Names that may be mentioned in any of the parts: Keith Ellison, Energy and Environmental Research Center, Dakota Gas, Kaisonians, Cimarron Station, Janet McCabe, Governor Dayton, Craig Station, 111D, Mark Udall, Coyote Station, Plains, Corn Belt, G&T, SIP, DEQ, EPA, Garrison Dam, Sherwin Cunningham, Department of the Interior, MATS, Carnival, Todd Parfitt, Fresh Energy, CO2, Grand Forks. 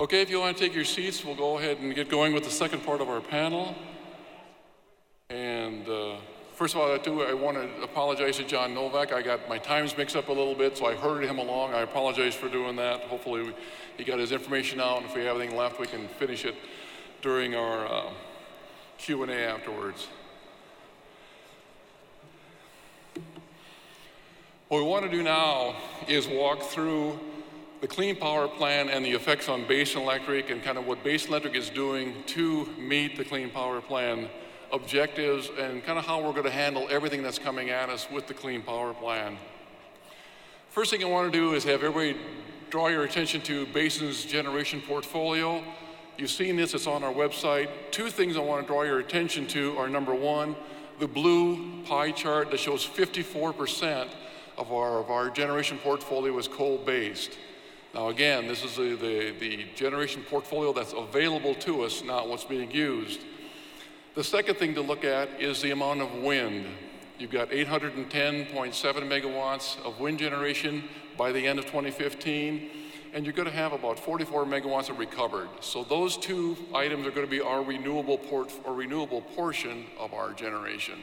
Okay, if you want to take your seats, we'll go ahead and get going with the second part of our panel. And first of all, I want to apologize to John Novak. I got my times mixed up a little bit, so I hurried him along. I apologize for doing that. Hopefully he got his information out, and if we have anything left, we can finish it during our Q&A afterwards. What we want to do now is walk through the Clean Power Plan and the effects on Basin Electric and kind of what Basin Electric is doing to meet the Clean Power Plan objectives and kind of how we're going to handle everything that's coming at us with the Clean Power Plan. First thing I want to do is have everybody draw your attention to Basin's generation portfolio. You've seen this, it's on our website. Two things I want to draw your attention to are, number one, the blue pie chart that shows 54% of our generation portfolio is coal-based. Now again, this is the generation portfolio that's available to us, not what's being used. The second thing to look at is the amount of wind. You've got 810.7 megawatts of wind generation by the end of 2015, and you're going to have about 44 megawatts of recovered. So those two items are going to be our renewable portion of our generation.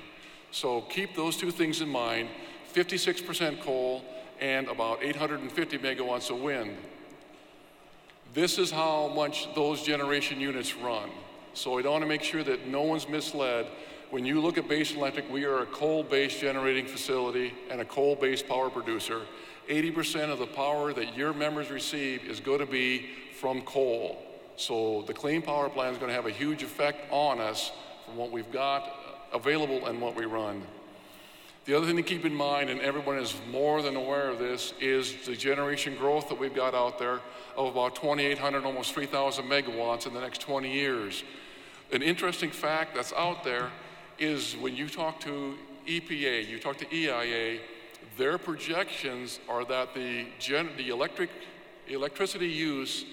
So keep those two things in mind, 56% coal, and about 850 megawatts of wind. This is how much those generation units run. So I want to make sure that no one's misled. When you look at Basin Electric, we are a coal-based generating facility and a coal-based power producer. 80% of the power that your members receive is going to be from coal. So the Clean Power Plan is going to have a huge effect on us from what we've got available and what we run. The other thing to keep in mind, and everyone is more than aware of this, is the generation growth that we've got out there of about 2,800, almost 3,000 megawatts in the next 20 years. An interesting fact that's out there is when you talk to EPA, you talk to EIA, their projections are that the electricity use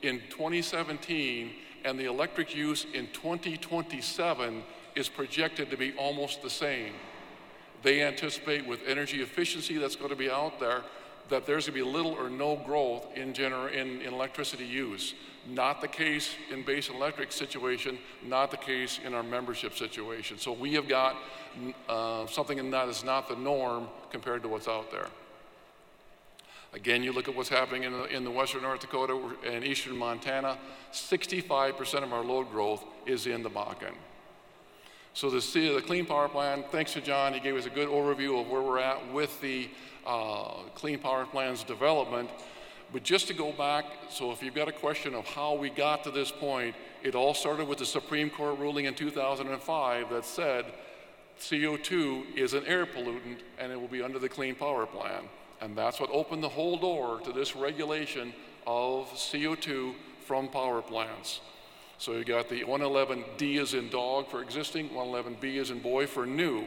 in 2017 and the electric use in 2027 is projected to be almost the same. They anticipate with energy efficiency that's going to be out there that there's going to be little or no growth in electricity use. Not the case in Basin Electric's situation, not the case in our membership situation. So we have got something that is not the norm compared to what's out there. Again, you look at what's happening in the western North Dakota and eastern Montana, 65% of our load growth is in the Bakken. So the Clean Power Plan, thanks to John, he gave us a good overview of where we're at with the Clean Power Plan's development. But just to go back, so if you've got a question of how we got to this point, it all started with the Supreme Court ruling in 2005 that said CO2 is an air pollutant and it will be under the Clean Power Plan. And that's what opened the whole door to this regulation of CO2 from power plants. So you got the 111D is in dog for existing, 111B is in boy for new.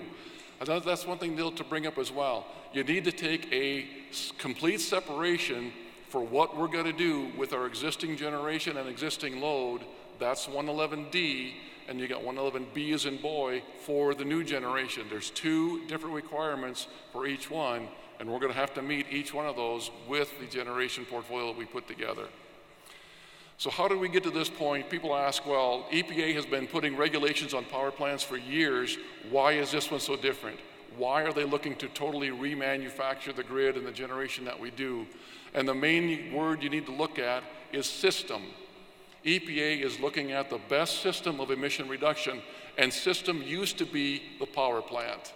And that's one thing to bring up as well. You need to take a complete separation for what we're going to do with our existing generation and existing load. That's 111D, and you got 111B is in boy for the new generation. There's two different requirements for each one, and we're going to have to meet each one of those with the generation portfolio that we put together. So how did we get to this point? People ask, well, EPA has been putting regulations on power plants for years. Why is this one so different? Why are they looking to totally remanufacture the grid and the generation that we do? And the main word you need to look at is system. EPA is looking at the best system of emission reduction, and system used to be the power plant.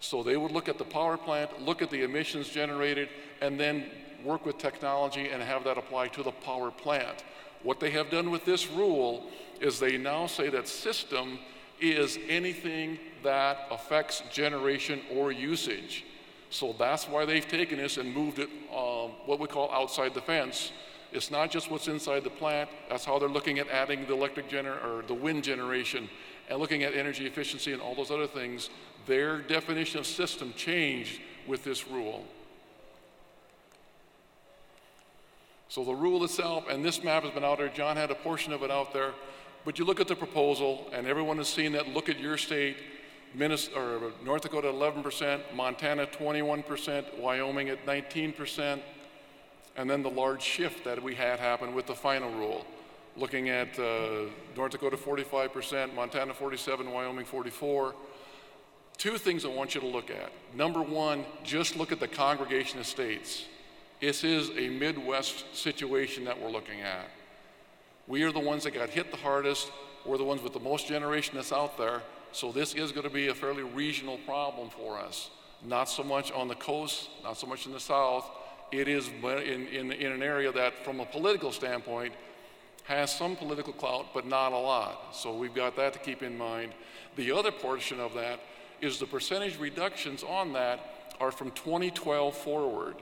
So they would look at the power plant, look at the emissions generated, and then work with technology and have that apply to the power plant. What they have done with this rule is they now say that system is anything that affects generation or usage. So that's why they've taken this and moved it what we call outside the fence. It's not just what's inside the plant. That's how they're looking at adding the the wind generation and looking at energy efficiency and all those other things. Their definition of system changed with this rule. So the rule itself, and this map has been out there, John had a portion of it out there, but you look at the proposal, and everyone has seen that. Look at your state, Minnesota, or North Dakota 11%, Montana 21%, Wyoming at 19%, and then the large shift that we had happen with the final rule, looking at North Dakota 45%, Montana 47%, Wyoming 44%. Two things I want you to look at. Number one, just look at the congregation of states. This is a Midwest situation that we're looking at. We are the ones that got hit the hardest. We're the ones with the most generation that's out there. So this is going to be a fairly regional problem for us. Not so much on the coast, not so much in the south. It is in an area that, from a political standpoint, has some political clout, but not a lot. So we've got that to keep in mind. The other portion of that is the percentage reductions on that are from 2012 forward.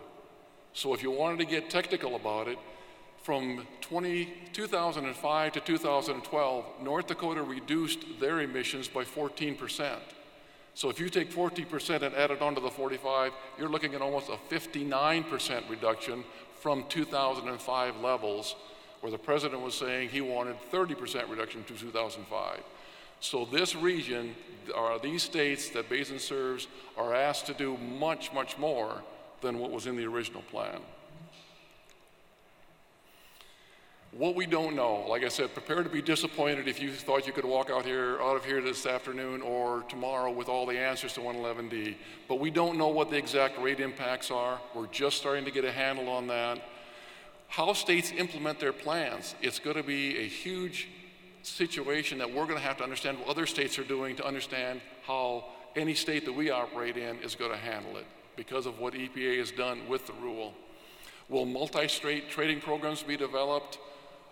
So if you wanted to get technical about it, from 2005 to 2012, North Dakota reduced their emissions by 14%. So if you take 40% and add it onto the 45, you're looking at almost a 59% reduction from 2005 levels, where the president was saying he wanted 30% reduction to 2005. So this region, or these states that Basin serves, are asked to do much, much more than what was in the original plan. What we don't know, like I said, prepare to be disappointed if you thought you could walk out of here this afternoon or tomorrow with all the answers to 111D. But we don't know what the exact rate impacts are. We're just starting to get a handle on that. How states implement their plans, it's going to be a huge situation that we're going to have to understand what other states are doing to understand how any state that we operate in is going to handle it, because of what EPA has done with the rule. Will multi-state trading programs be developed,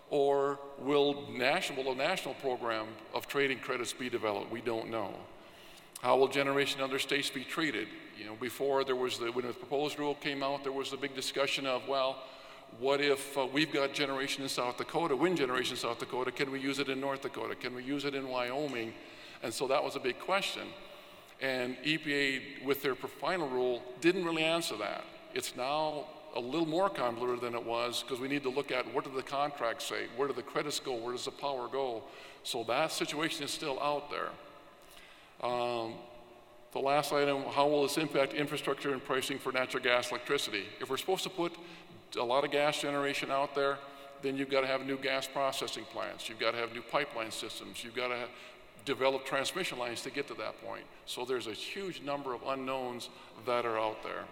or will a national program of trading credits be developed? We don't know. How will generation in other states be treated? You know, before when the proposed rule came out, there was the big discussion of, well, what if we've got generation in South Dakota, wind generation in South Dakota, can we use it in North Dakota? Can we use it in Wyoming? And so that was a big question. And EPA, with their final rule, didn't really answer that. It's now a little more convoluted than it was, because we need to look at what do the contracts say, where do the credits go, where does the power go. So that situation is still out there. The last item, how will this impact infrastructure and pricing for natural gas, electricity? If we're supposed to put a lot of gas generation out there, then you've got to have new gas processing plants, you've got to have new pipeline systems, you've got to develop transmission lines to get to that point. So there's a huge number of unknowns that are out there.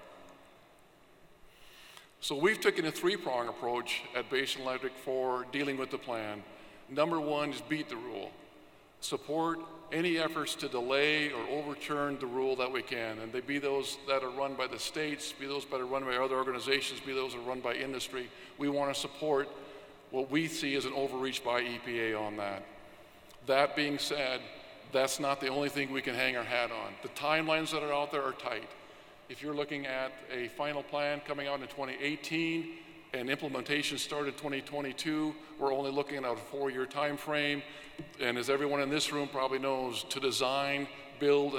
So we've taken a three-prong approach at Basin Electric for dealing with the plan. Number one is beat the rule. Support any efforts to delay or overturn the rule that we can, and they be those that are run by the states, be those that are run by other organizations, be those that are run by industry. We want to support what we see as an overreach by EPA on that. That being said, that's not the only thing we can hang our hat on. The timelines that are out there are tight. If you're looking at a final plan coming out in 2018 and implementation started 2022, we're only looking at a 4-year time frame. And as everyone in this room probably knows, to design, build,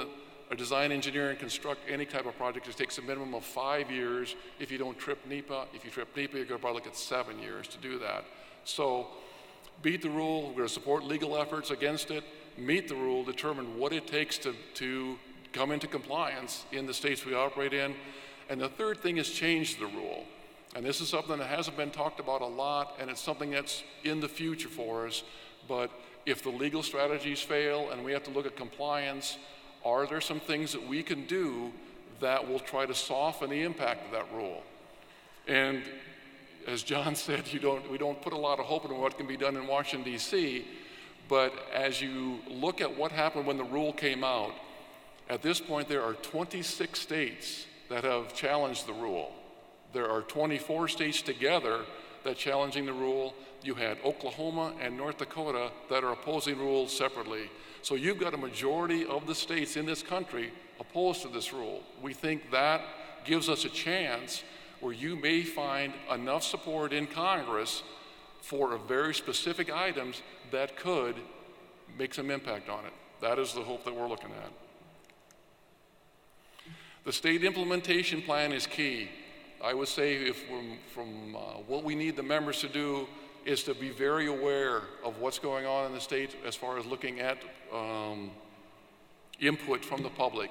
or design, engineer, and construct any type of project, it takes a minimum of 5 years. If you don't trip NEPA, you're going to probably look at 7 years to do that. So, beat the rule, we're going to support legal efforts against it, meet the rule, determine what it takes to come into compliance in the states we operate in. And the third thing is change the rule. And this is something that hasn't been talked about a lot, and it's something that's in the future for us. But if the legal strategies fail and we have to look at compliance, are there some things that we can do that will try to soften the impact of that rule? And as John said, we don't put a lot of hope in what can be done in Washington, D.C., but as you look at what happened when the rule came out, at this point there are 26 states that have challenged the rule. There are 24 states together that are challenging the rule. You had Oklahoma and North Dakota that are opposing rules separately. So you've got a majority of the states in this country opposed to this rule. We think that gives us a chance where you may find enough support in Congress for very specific items that could make some impact on it. That is the hope that we're looking at. The state implementation plan is key. I would say what we need the members to do is to be very aware of what's going on in the state as far as looking at input from the public.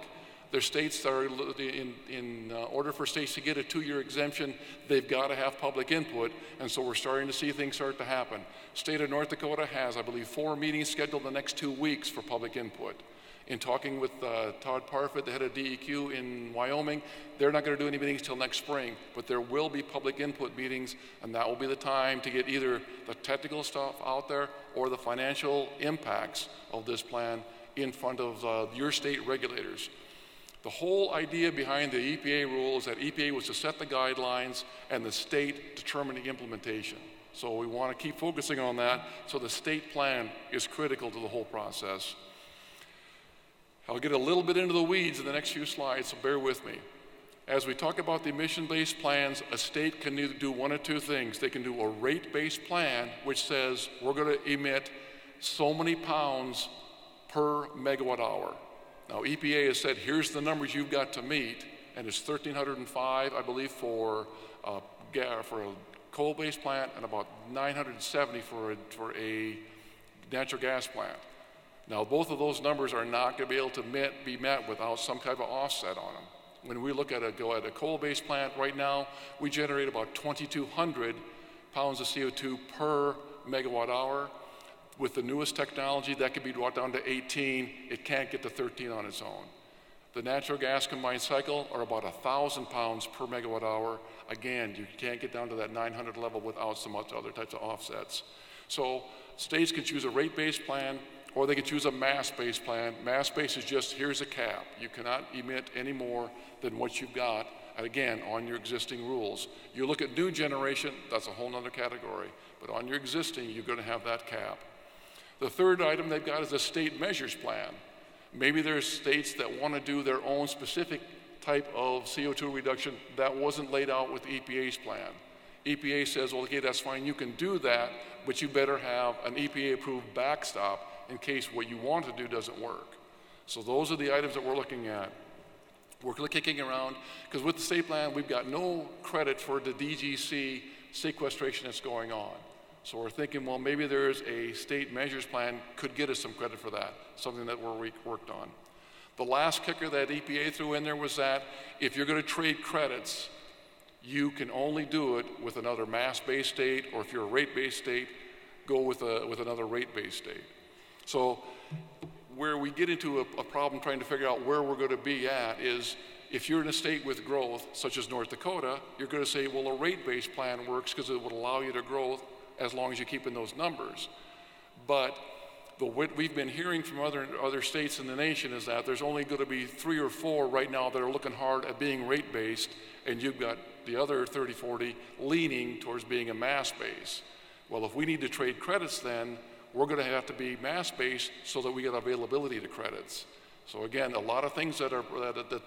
There's states that are in order for states to get a 2-year exemption, they've got to have public input, and so we're starting to see things start to happen. State of North Dakota has, I believe, 4 meetings scheduled the next 2 weeks for public input. In talking with Todd Parfitt, the head of DEQ in Wyoming, they're not going to do any meetings till next spring, but there will be public input meetings, and that will be the time to get either the technical stuff out there or the financial impacts of this plan in front of your state regulators. The whole idea behind the EPA rule is that EPA was to set the guidelines and the state determining implementation. So we want to keep focusing on that, so the state plan is critical to the whole process. I'll get a little bit into the weeds in the next few slides, so bear with me. As we talk about the emission-based plans, a state can either do one of two things. They can do a rate-based plan, which says we're going to emit so many pounds per megawatt hour. Now, EPA has said, here's the numbers you've got to meet, and it's 1,305, I believe, for a coal-based plant, and about 970 for a natural gas plant. Now, both of those numbers are not going to be able to be met without some kind of offset on them. When we look at a coal-based plant right now, we generate about 2,200 pounds of CO2 per megawatt hour. With the newest technology, that could be brought down to 18. It can't get to 13 on its own. The natural gas combined cycle are about 1,000 pounds per megawatt hour. Again, you can't get down to that 900 level without some other types of offsets. So states can choose a rate-based plan, or they can choose a mass-based plan. Mass-based is just, here's a cap. You cannot emit any more than what you've got, again, on your existing rules. You look at new generation, that's a whole other category. But on your existing, you're going to have that cap. The third item they've got is a state measures plan. Maybe there's states that want to do their own specific type of CO2 reduction that wasn't laid out with EPA's plan. EPA says, well, okay, that's fine, you can do that, but you better have an EPA-approved backstop in case what you want to do doesn't work. So those are the items that we're looking at. We're kicking around, because with the state plan, we've got no credit for the DGC sequestration that's going on. So we're thinking, well, maybe there's a state measures plan could get us some credit for that, something that we worked on. The last kicker that EPA threw in there was that if you're going to trade credits, you can only do it with another mass-based state, or if you're a rate-based state, go with another rate-based state. So where we get into a problem trying to figure out where we're going to be at is, if you're in a state with growth, such as North Dakota, you're going to say, well, a rate-based plan works because it would allow you to grow as long as you keep in those numbers. But what we've been hearing from other states in the nation is that there's only going to be 3 or 4 right now that are looking hard at being rate-based, and you've got the other 30, 40 leaning towards being a mass-based. Well, if we need to trade credits, then we're going to have to be mass-based so that we get availability to credits. So again, a lot of things that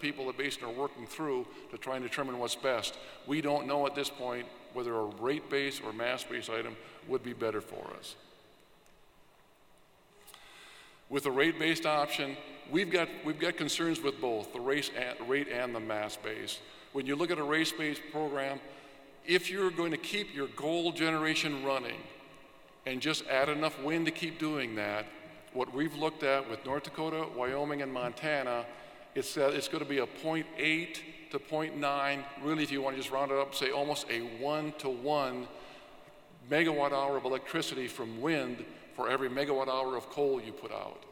people at Basin are working through to try and determine what's best. We don't know at this point whether a rate-based or mass-based item would be better for us. With a rate-based option, we've got concerns with both the rate and the mass-based. When you look at a rate-based program, if you're going to keep your goal generation running and just add enough wind to keep doing that, what we've looked at with North Dakota, Wyoming, and Montana, it's that it's going to be a 0.8 to 0.9, really if you want to just round it up, say almost a 1-to-1 megawatt hour of electricity from wind for every megawatt hour of coal you put out.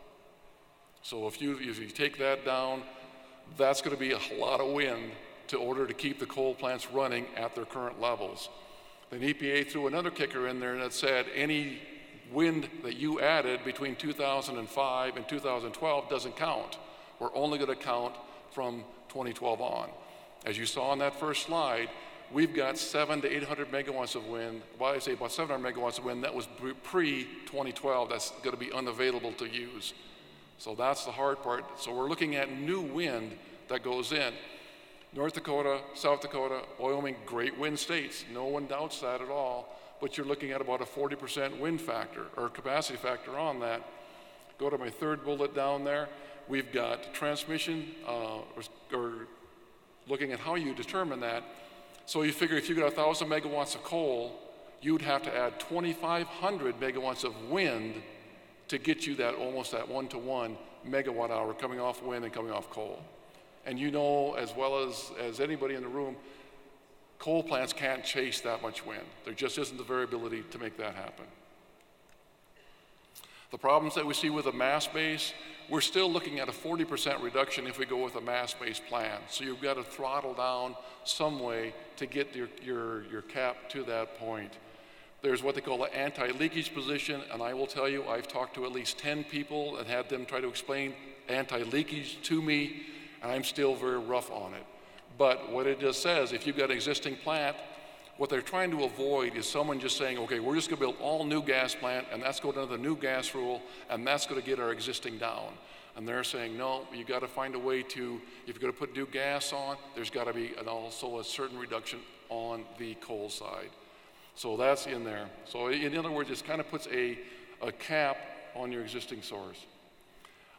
So if you take that down, that's going to be a lot of wind in order to keep the coal plants running at their current levels. Then EPA threw another kicker in there that said any wind that you added between 2005 and 2012 doesn't count. We're only going to count from 2012 on. As you saw on that first slide, we've got 700 to 800 megawatts of wind. Well, I say about 700 megawatts of wind that was pre-2012. That's going to be unavailable to use. So that's the hard part. So we're looking at new wind that goes in. North Dakota, South Dakota, Wyoming, great wind states. No one doubts that at all, but you're looking at about a 40% wind factor or capacity factor on that. Go to my third bullet down there. We've got transmission, or looking at how you determine that. So you figure if you got 1,000 megawatts of coal, you'd have to add 2,500 megawatts of wind to get you that almost that 1-to-1 megawatt hour coming off wind and coming off coal. And you know as well as anybody in the room, coal plants can't chase that much wind. There just isn't the variability to make that happen. The problems that we see with a mass base, we're still looking at a 40% reduction if we go with a mass-based plan. So you've got to throttle down some way to get your cap to that point. There's what they call an anti-leakage position, and I will tell you, I've talked to at least 10 people and had them try to explain anti-leakage to me, and I'm still very rough on it. But what it just says, if you've got an existing plant, what they're trying to avoid is someone just saying, okay, we're just going to build all new gas plant, and that's going to the new gas rule, and that's going to get our existing down. And they're saying, no, you've got to find a way to, if you're going to put new gas on, there's got to be also a certain reduction on the coal side. So that's in there. So in other words, it kind of puts a cap on your existing source.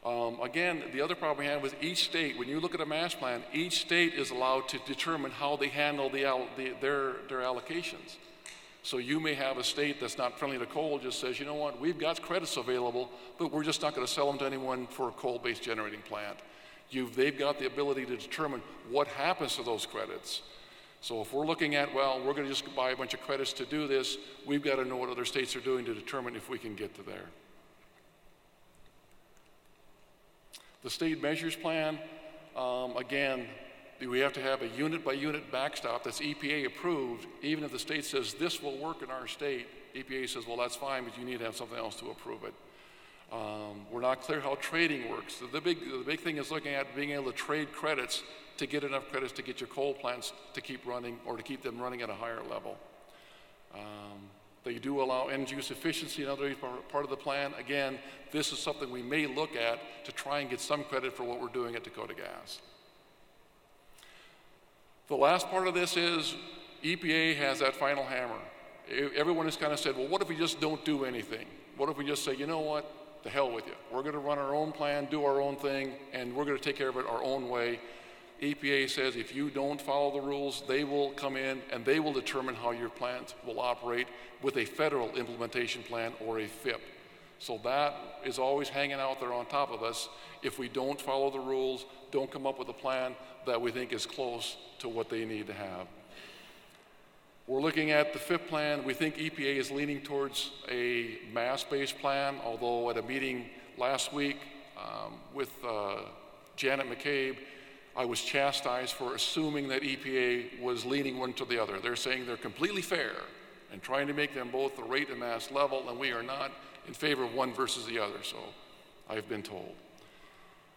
Again, the other problem we had was each state, when you look at a mass plan, each state is allowed to determine how they handle their allocations. So you may have a state that's not friendly to coal, just says, you know what, we've got credits available, but we're just not going to sell them to anyone for a coal-based generating plant. They've got the ability to determine what happens to those credits. So if we're looking at, well, we're going to just buy a bunch of credits to do this, we've got to know what other states are doing to determine if we can get to there. The state measures plan, again, we have to have a unit-by-unit backstop that's EPA approved. Even if the state says this will work in our state, EPA says, well, that's fine, but you need to have something else to approve it. We're not clear how trading works. The big thing is looking at being able to trade credits to get enough credits to get your coal plants to keep running or to keep them running at a higher level. They do allow energy use efficiency in other part of the plan. Again, this is something we may look at to try and get some credit for what we're doing at Dakota Gas. The last part of this is EPA has that final hammer. Everyone has kind of said, well, what if we just don't do anything? What if we just say, you know what, the hell with you. We're going to run our own plan, do our own thing, and we're going to take care of it our own way. EPA says if you don't follow the rules, they will come in and they will determine how your plant will operate with a federal implementation plan or a FIP. So that is always hanging out there on top of us if we don't follow the rules, don't come up with a plan that we think is close to what they need to have. We're looking at the FIP plan. We think EPA is leaning towards a mass-based plan, although at a meeting last week with Janet McCabe, I was chastised for assuming that EPA was leaning one to the other. They're saying they're completely fair and trying to make them both the rate and mass level, and we are not in favor of one versus the other, so I've been told.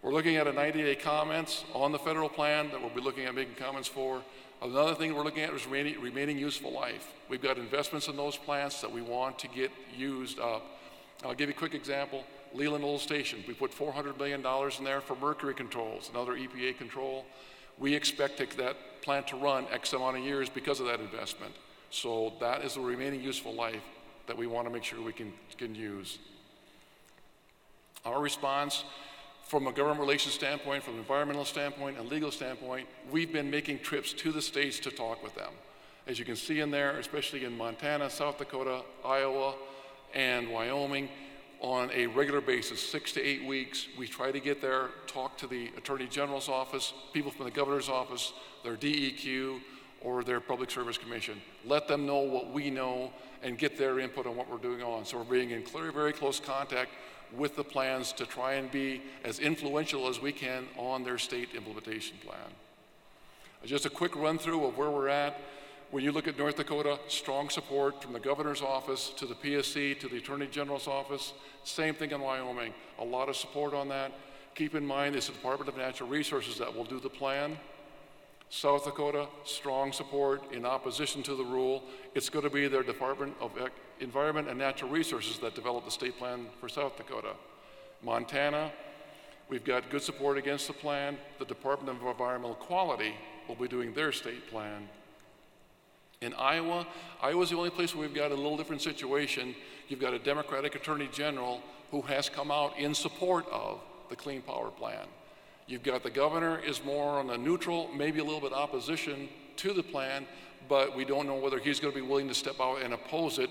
We're looking at a 90-day comments on the federal plan that we'll be looking at making comments for. Another thing we're looking at is remaining useful life. We've got investments in those plants that we want to get used up. I'll give you a quick example. Leland Old Station, we put $400 million in there for mercury controls, another EPA control. We expect that plant to run X amount of years because of that investment. So that is the remaining useful life that we want to make sure we can use. Our response from a government relations standpoint, from an environmental standpoint, and legal standpoint, we've been making trips to the states to talk with them. As you can see in there, especially in Montana, South Dakota, Iowa, and Wyoming, on a regular basis, 6 to 8 weeks, we try to get there, talk to the Attorney General's office, people from the Governor's office, their DEQ, or their Public Service Commission. Let them know what we know and get their input on what we're doing on. So we're being in very close contact with the plans to try and be as influential as we can on their state implementation plan. Just a quick run through of where we're at. When you look at North Dakota, strong support from the governor's office to the PSC to the attorney general's office. Same thing in Wyoming, a lot of support on that. Keep in mind it's the Department of Natural Resources that will do the plan. South Dakota, strong support in opposition to the rule. It's going to be their Department of Environment and Natural Resources that develop the state plan for South Dakota. Montana, we've got good support against the plan. The Department of Environmental Quality will be doing their state plan. In Iowa, Iowa's the only place where we've got a little different situation. You've got a Democratic Attorney General who has come out in support of the Clean Power Plan. You've got the governor is more on a neutral, maybe a little bit opposition to the plan, but we don't know whether he's going to be willing to step out and oppose it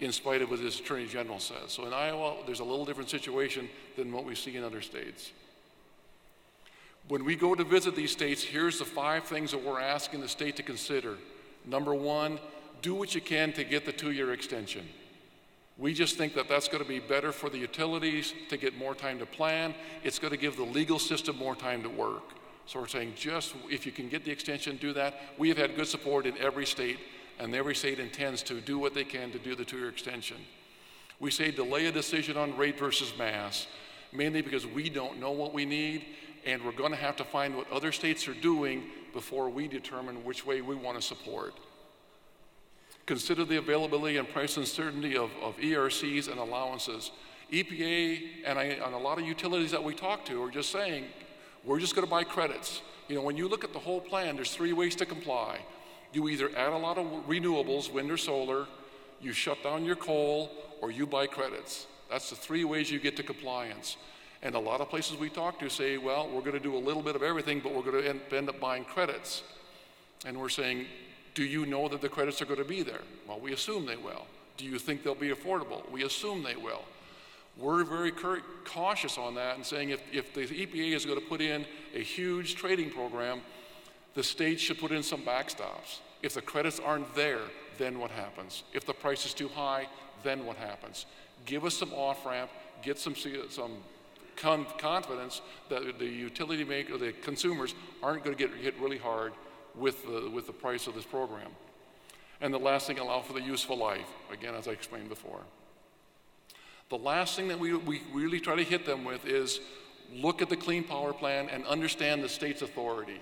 in spite of what his Attorney General says. So in Iowa, there's a little different situation than what we see in other states. When we go to visit these states, here's the 5 things that we're asking the state to consider. Number 1, do what you can to get the 2-year extension. We just think that that's going to be better for the utilities to get more time to plan. It's going to give the legal system more time to work. So we're saying, just if you can get the extension, do that. We have had good support in every state, and every state intends to do what they can to do the 2-year extension. We say delay a decision on rate versus mass, mainly because we don't know what we need, and we're going to have to find what other states are doing before we determine which way we want to support. Consider the availability and price uncertainty of ERCs and allowances. EPA and a lot of utilities that we talk to are just saying, we're just going to buy credits. You know, when you look at the whole plan, there's 3 ways to comply. You either add a lot of renewables, wind or solar, you shut down your coal, or you buy credits. That's the 3 ways you get to compliance. And a lot of places we talk to say, well, we're going to do a little bit of everything, but we're going to end up buying credits. And we're saying, do you know that the credits are going to be there? Well, we assume they will. Do you think they'll be affordable? We assume they will. We're very cautious on that and saying if the EPA is going to put in a huge trading program, the states should put in some backstops. If the credits aren't there, then what happens? If the price is too high, then what happens? Give us some off-ramp, get some confidence that the utility maker, the consumers aren't going to get hit really hard with the price of this program. And the last thing, allow for the useful life, again, as I explained before. The last thing that we really try to hit them with is look at the Clean Power Plan and understand the state's authority.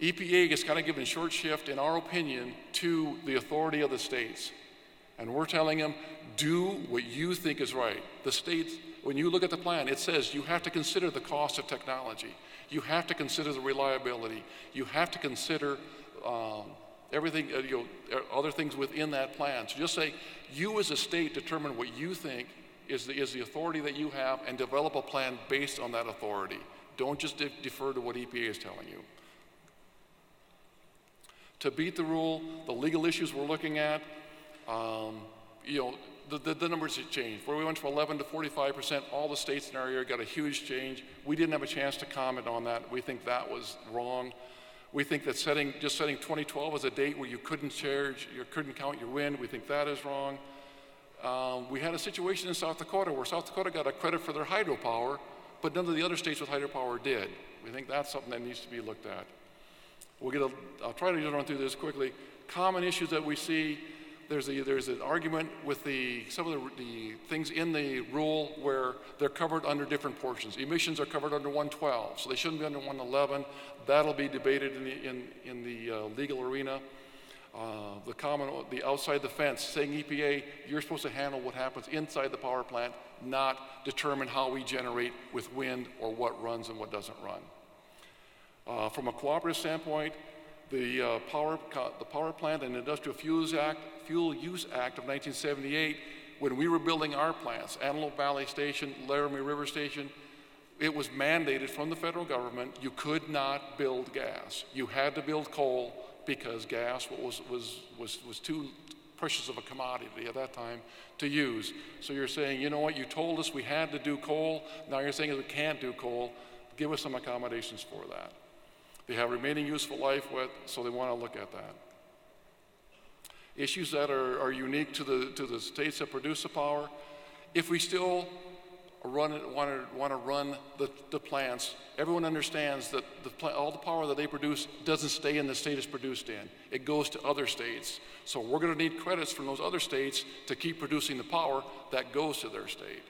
EPA is kind of given short shift, in our opinion, to the authority of the states. And we're telling them, do what you think is right. The states, when you look at the plan, it says you have to consider the cost of technology. You have to consider the reliability. You have to consider everything, other things within that plan. So just say, you as a state determine what you think is the authority that you have and develop a plan based on that authority. Don't just defer to what EPA is telling you. To beat the rule, the legal issues we're looking at, the numbers have changed. Where we went from 11 to 45%, all the states in our area got a huge change. We didn't have a chance to comment on that. We think that was wrong. We think that setting 2012 as a date where you couldn't charge, you couldn't count your wind, we think that is wrong. We had a situation in South Dakota where South Dakota got a credit for their hydropower, but none of the other states with hydropower did. We think that's something that needs to be looked at. I'll try to run through this quickly. Common issues that we see. There's an argument with some of the things in the rule where they're covered under different portions. Emissions are covered under 112, so they shouldn't be under 111. That'll be debated in the legal arena. The outside the fence, saying EPA, you're supposed to handle what happens inside the power plant, not determine how we generate with wind or what runs and what doesn't run. From a cooperative standpoint, the Power Plant and Industrial Fuel Use Act of 1978, when we were building our plants, Antelope Valley Station, Laramie River Station, it was mandated from the federal government you could not build gas. You had to build coal because gas was too precious of a commodity at that time to use. So you're saying, you know what, you told us we had to do coal, now you're saying we can't do coal, give us some accommodations for that. They have remaining useful life, so they want to look at that. Issues that are unique to the states that produce the power. If we still want to run the plants, everyone understands that all the power that they produce doesn't stay in the state it's produced in. It goes to other states. So we're going to need credits from those other states to keep producing the power that goes to their state.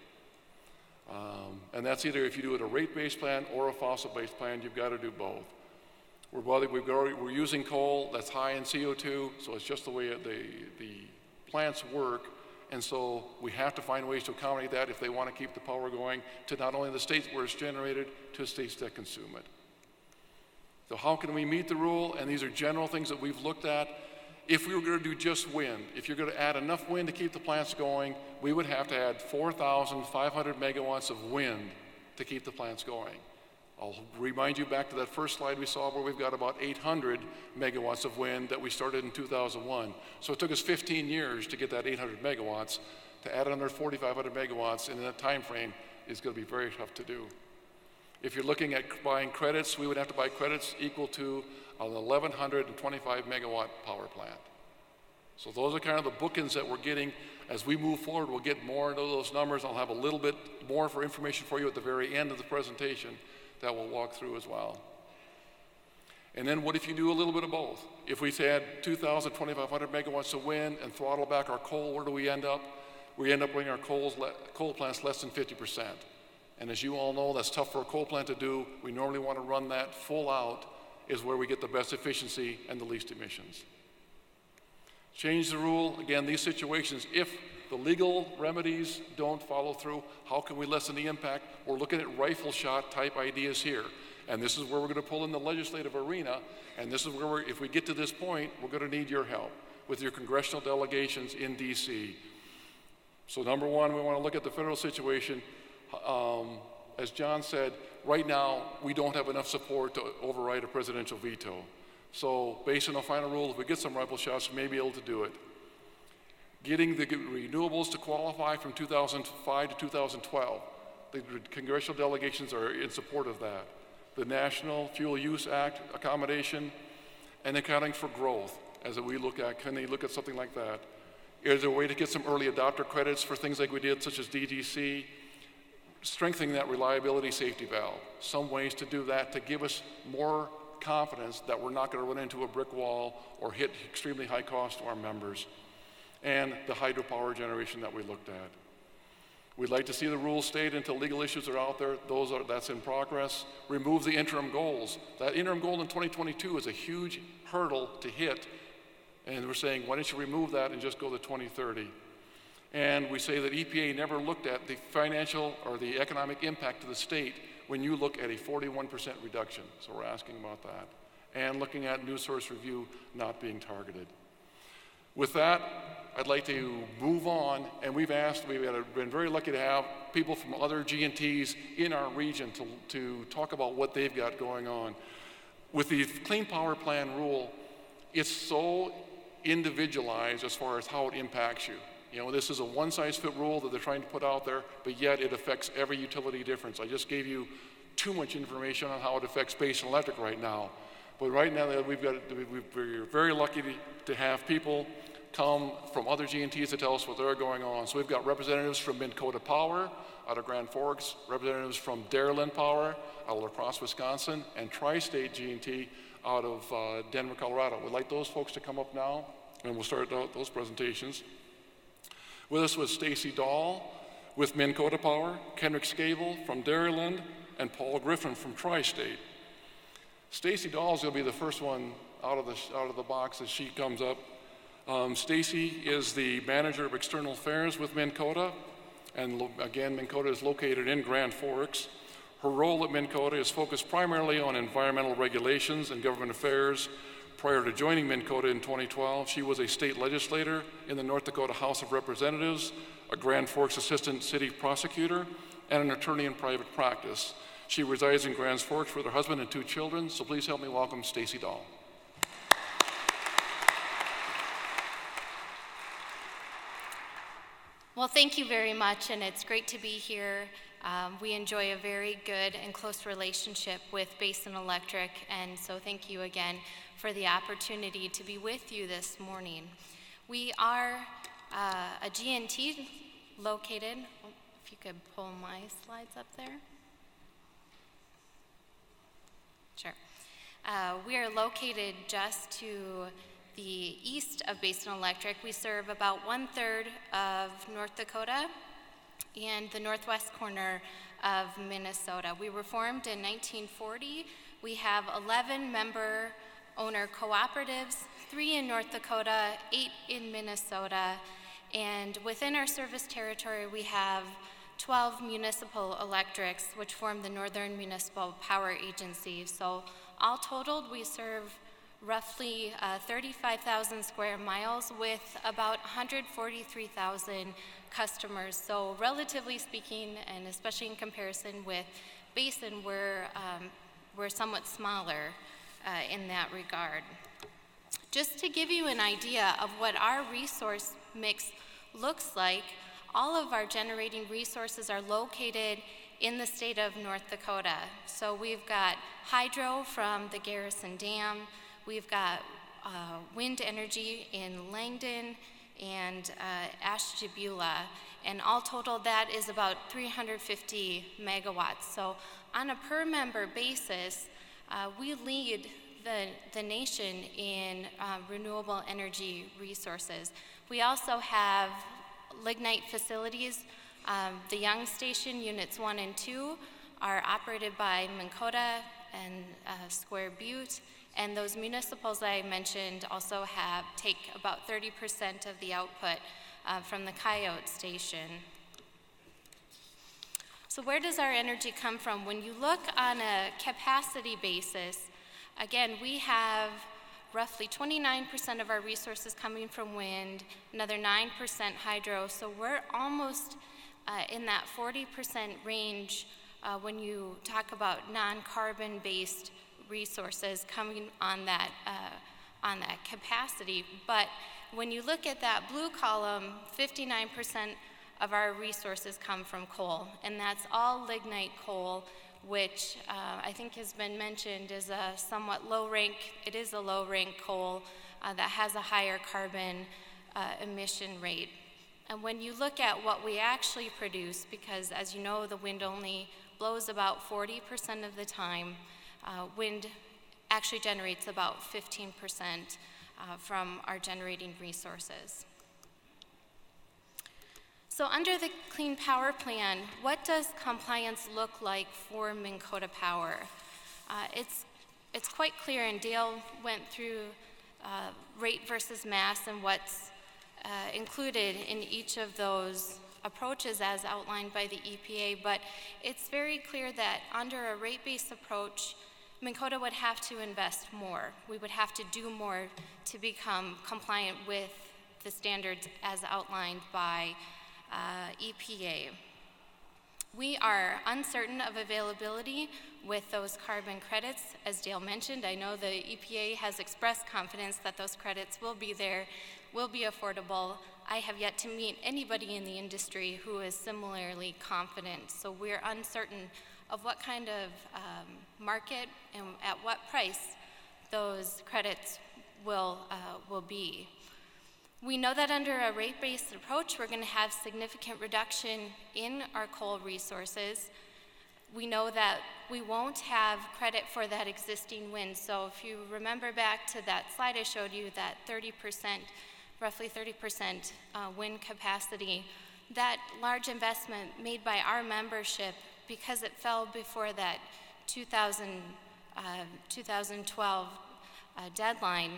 And that's either if you do it a rate-based plan or a fossil-based plan, you've got to do both. We're using coal that's high in CO2, so it's just the way the plants work, and so we have to find ways to accommodate that if they want to keep the power going to not only the states where it's generated, to states that consume it. So how can we meet the rule? And these are general things that we've looked at. If we were going to do just wind, if you're going to add enough wind to keep the plants going, we would have to add 4,500 megawatts of wind to keep the plants going. I'll remind you back to that first slide we saw where we've got about 800 megawatts of wind that we started in 2001. So it took us 15 years to get that 800 megawatts. To add another 4,500 megawatts in that time frame is going to be very tough to do. If you're looking at buying credits, we would have to buy credits equal to an 1,125 megawatt power plant. So those are kind of the bookends that we're getting. As we move forward, we'll get more into those numbers. I'll have a little bit more for information for you at the very end of the presentation that we'll walk through as well. And then what if you do a little bit of both? If we add 2,000, 2,500 megawatts of wind and throttle back our coal, where do we end up? We end up bringing our coal plants less than 50%. And as you all know, that's tough for a coal plant to do. We normally want to run that full out, is where we get the best efficiency and the least emissions. Change the rule. Again, these situations, if the legal remedies don't follow through, how can we lessen the impact? We're looking at rifle shot type ideas here. And this is where we're going to pull in the legislative arena. And this is where, if we get to this point, we're going to need your help with your congressional delegations in DC. So number one, we want to look at the federal situation. As John said, right now, we don't have enough support to override a presidential veto. So based on the final rule, if we get some rifle shots, we may be able to do it. Getting the renewables to qualify from 2005 to 2012. The congressional delegations are in support of that. The National Fuel Use Act accommodation, and accounting for growth, as we look at, can they look at something like that? Is there a way to get some early adopter credits for things like we did, such as DGC? Strengthening that reliability safety valve, some ways to do that to give us more confidence that we're not going to run into a brick wall or hit extremely high cost to our members, and the hydropower generation that we looked at. We'd like to see the rules stayed until legal issues are out there. That's in progress. Remove the interim goals. That interim goal in 2022 is a huge hurdle to hit, and we're saying, why don't you remove that and just go to 2030? And we say that EPA never looked at the financial or the economic impact to the state when you look at a 41% reduction. So we're asking about that. And looking at new source review not being targeted. With that, I'd like to move on. And we've been very lucky to have people from other G&Ts in our region to talk about what they've got going on. With the Clean Power Plan rule, it's so individualized as far as how it impacts you. You know, this is a one-size-fit rule that they're trying to put out there, but yet it affects every utility difference. I just gave you too much information on how it affects Basin Electric right now. But right now, we're very lucky to have people come from other G&Ts to tell us what they're going on. So we've got representatives from Minnkota Power out of Grand Forks, representatives from Dairyland Power out of La Crosse, Wisconsin, and Tri-State G&T out of Denver, Colorado. We'd like those folks to come up now, and we'll start out those presentations. With us was Stacey Dahl with Minnkota Power, Kenrick Scable from Dairyland, and Paul Griffin from Tri-State. Stacey Dahl is going to be the first one out of the box as she comes up. Stacey is the manager of external affairs with Minnkota, and again, Minnkota is located in Grand Forks. Her role at Minnkota is focused primarily on environmental regulations and government affairs. Prior to joining Minnkota in 2012, she was a state legislator in the North Dakota House of Representatives, a Grand Forks assistant city prosecutor, and an attorney in private practice. She resides in Grand Forks with her husband and two children, so please help me welcome Stacey Dahl. Well, thank you very much, and it's great to be here. We enjoy a very good and close relationship with Basin Electric, and so thank you again for the opportunity to be with you this morning. We are a G&T located, if you could pull my slides up there. Sure. We are located just to the east of Basin Electric. We serve about 1/3 of North Dakota and the northwest corner of Minnesota. We were formed in 1940. We have 11 member owner cooperatives, 3 in North Dakota, 8 in Minnesota, and within our service territory we have 12 municipal electrics, which form the Northern Municipal Power Agency. So all totaled, we serve roughly 35,000 square miles with about 143,000 customers. So relatively speaking, and especially in comparison with Basin, we're somewhat smaller in that regard. Just to give you an idea of what our resource mix looks like, all of our generating resources are located in the state of North Dakota. So we've got hydro from the Garrison Dam, we've got wind energy in Langdon and Ashtabula, and all total that is about 350 megawatts. So on a per member basis, we lead the nation in renewable energy resources. We also have lignite facilities. The Young Station Units 1 and 2 are operated by Minnkota and Square Butte, and those municipals I mentioned also take about 30% of the output from the Coyote Station. So where does our energy come from? When you look on a capacity basis, again, we have roughly 29% of our resources coming from wind, another 9% hydro, so we're almost in that 40% range when you talk about non-carbon-based resources coming on that capacity. But when you look at that blue column, 59% of our resources come from coal, and that's all lignite coal, which I think has been mentioned is a somewhat low rank. It is a low rank coal that has a higher carbon emission rate. And when you look at what we actually produce, because as you know, the wind only blows about 40% of the time, wind actually generates about 15% from our generating resources. So under the Clean Power Plan, what does compliance look like for Minnkota Power? It's quite clear, and Dale went through rate versus mass and what's included in each of those approaches as outlined by the EPA, but it's very clear that under a rate-based approach, Minnkota would have to invest more. We would have to do more to become compliant with the standards as outlined by EPA. We are uncertain of availability with those carbon credits. As Dale mentioned, I know the EPA has expressed confidence that those credits will be there, will be affordable. I have yet to meet anybody in the industry who is similarly confident. So we're uncertain of what kind of market and at what price those credits will be. We know that under a rate-based approach, we're going to have significant reduction in our coal resources. We know that we won't have credit for that existing wind. So if you remember back to that slide I showed you, that 30%, roughly 30% wind capacity, that large investment made by our membership, because it fell before that 2012 deadline,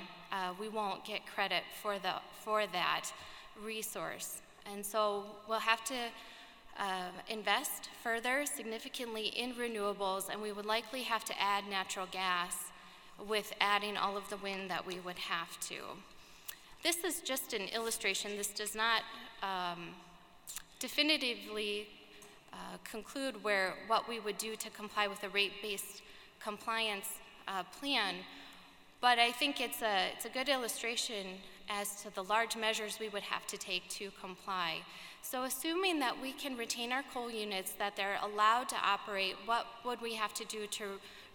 we won't get credit for that resource. And so we'll have to invest further significantly in renewables, and we would likely have to add natural gas with adding all of the wind that we would have to. This is just an illustration. This does not definitively conclude what we would do to comply with a rate-based compliance plan. But I think it's a good illustration as to the large measures we would have to take to comply. So assuming that we can retain our coal units, that they're allowed to operate, what would we have to do to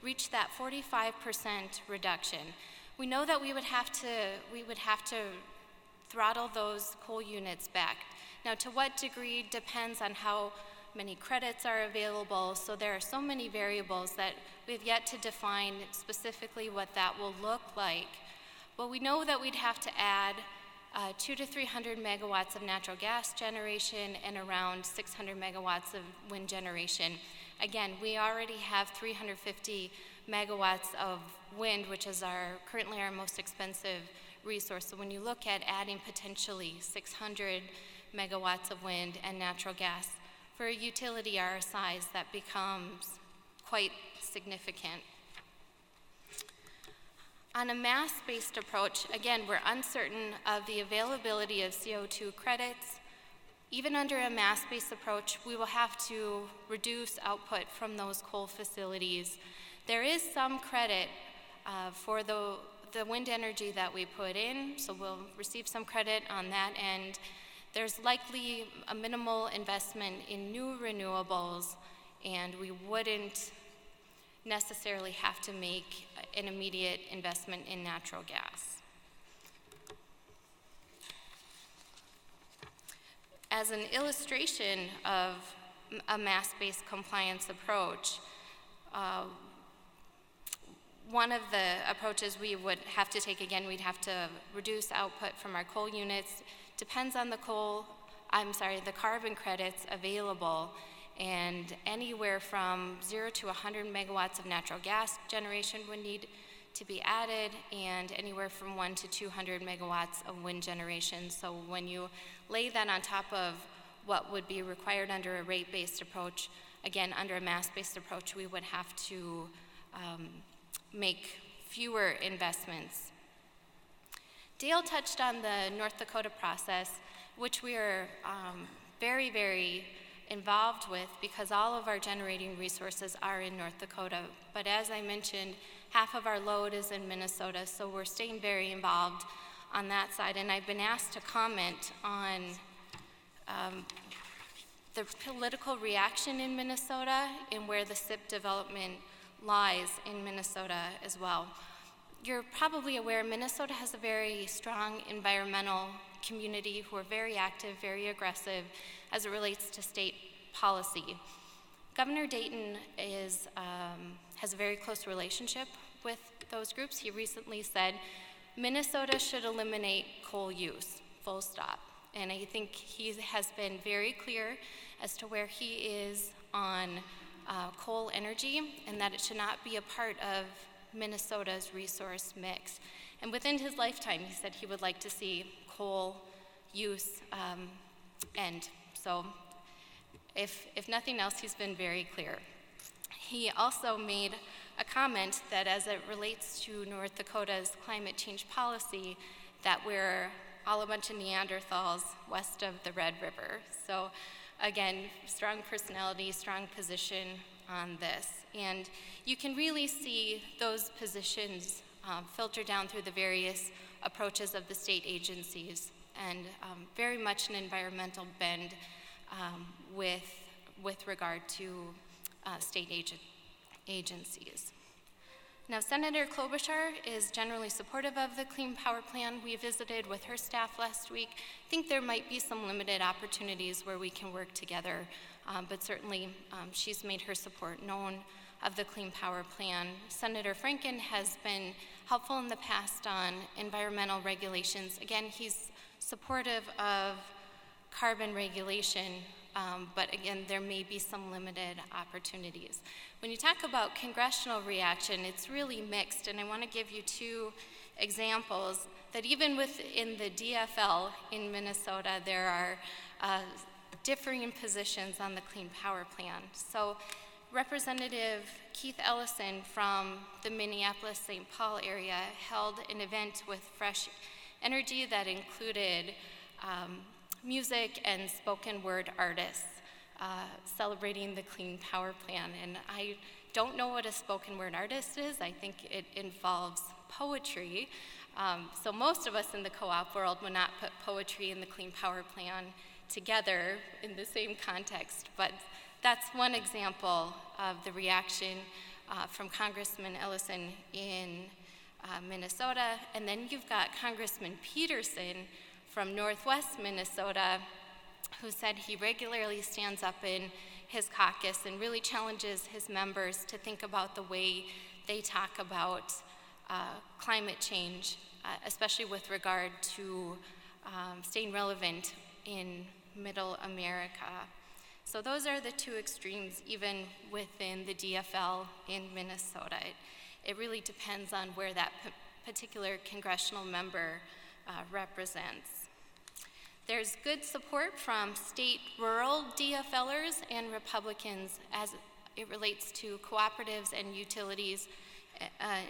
reach that 45% reduction? We know that we would have to throttle those coal units back. Now, to what degree depends on how many credits are available, so there are so many variables that we've yet to define specifically what that will look like. But we know that we'd have to add 200 to 300 megawatts of natural gas generation and around 600 megawatts of wind generation. Again, we already have 350 megawatts of wind, which is currently our most expensive resource. So when you look at adding potentially 600 megawatts of wind and natural gas, for a utility our size, that becomes quite significant. On a mass-based approach, again, we're uncertain of the availability of CO2 credits. Even under a mass-based approach, we will have to reduce output from those coal facilities. There is some credit for the wind energy that we put in, so we'll receive some credit on that end. There's likely a minimal investment in new renewables, and we wouldn't necessarily have to make an immediate investment in natural gas. As an illustration of a mass-based compliance approach, one of the approaches we would have to take, again, we'd have to reduce output from our coal units. Depends on the carbon credits available, and anywhere from 0 to 100 megawatts of natural gas generation would need to be added, and anywhere from 1 to 200 megawatts of wind generation. So when you lay that on top of what would be required under a rate-based approach, again, under a mass-based approach, we would have to make fewer investments. Dale touched on the North Dakota process, which we are very, very involved with because all of our generating resources are in North Dakota. But as I mentioned, half of our load is in Minnesota, so we're staying very involved on that side. And I've been asked to comment on the political reaction in Minnesota and where the SIP development lies in Minnesota as well. You're probably aware Minnesota has a very strong environmental community who are very active, very aggressive as it relates to state policy. Governor Dayton has a very close relationship with those groups. He recently said, Minnesota should eliminate coal use, full stop. And I think he has been very clear as to where he is on coal energy and that it should not be a part of Minnesota's resource mix. And within his lifetime, he said he would like to see coal use end. So if nothing else, he's been very clear. He also made a comment that as it relates to North Dakota's climate change policy, that we're all a bunch of Neanderthals west of the Red River. So again, strong personality, strong position on this. And you can really see those positions filter down through the various approaches of the state agencies, and very much an environmental bend with regard to state agencies. Now, Senator Klobuchar is generally supportive of the Clean Power Plan. We visited with her staff last week. I think there might be some limited opportunities where we can work together, but certainly she's made her support known of the Clean Power Plan. Senator Franken has been helpful in the past on environmental regulations. Again, he's supportive of carbon regulation, but again, there may be some limited opportunities. When you talk about congressional reaction, it's really mixed, and I want to give you two examples that even within the DFL in Minnesota, there are differing positions on the Clean Power Plan. So Representative Keith Ellison from the Minneapolis-St. Paul area held an event with Fresh Energy that included music and spoken word artists celebrating the Clean Power Plan. And I don't know what a spoken word artist is. I think it involves poetry. So most of us in the co-op world would not put poetry and the Clean Power Plan together in the same context. But that's one example of the reaction from Congressman Ellison in Minnesota. And then you've got Congressman Peterson from Northwest Minnesota, who said he regularly stands up in his caucus and really challenges his members to think about the way they talk about climate change, especially with regard to staying relevant in Middle America. So those are the two extremes, even within the DFL in Minnesota. It really depends on where that particular congressional member represents. There's good support from state rural DFLers and Republicans as it relates to cooperatives and utilities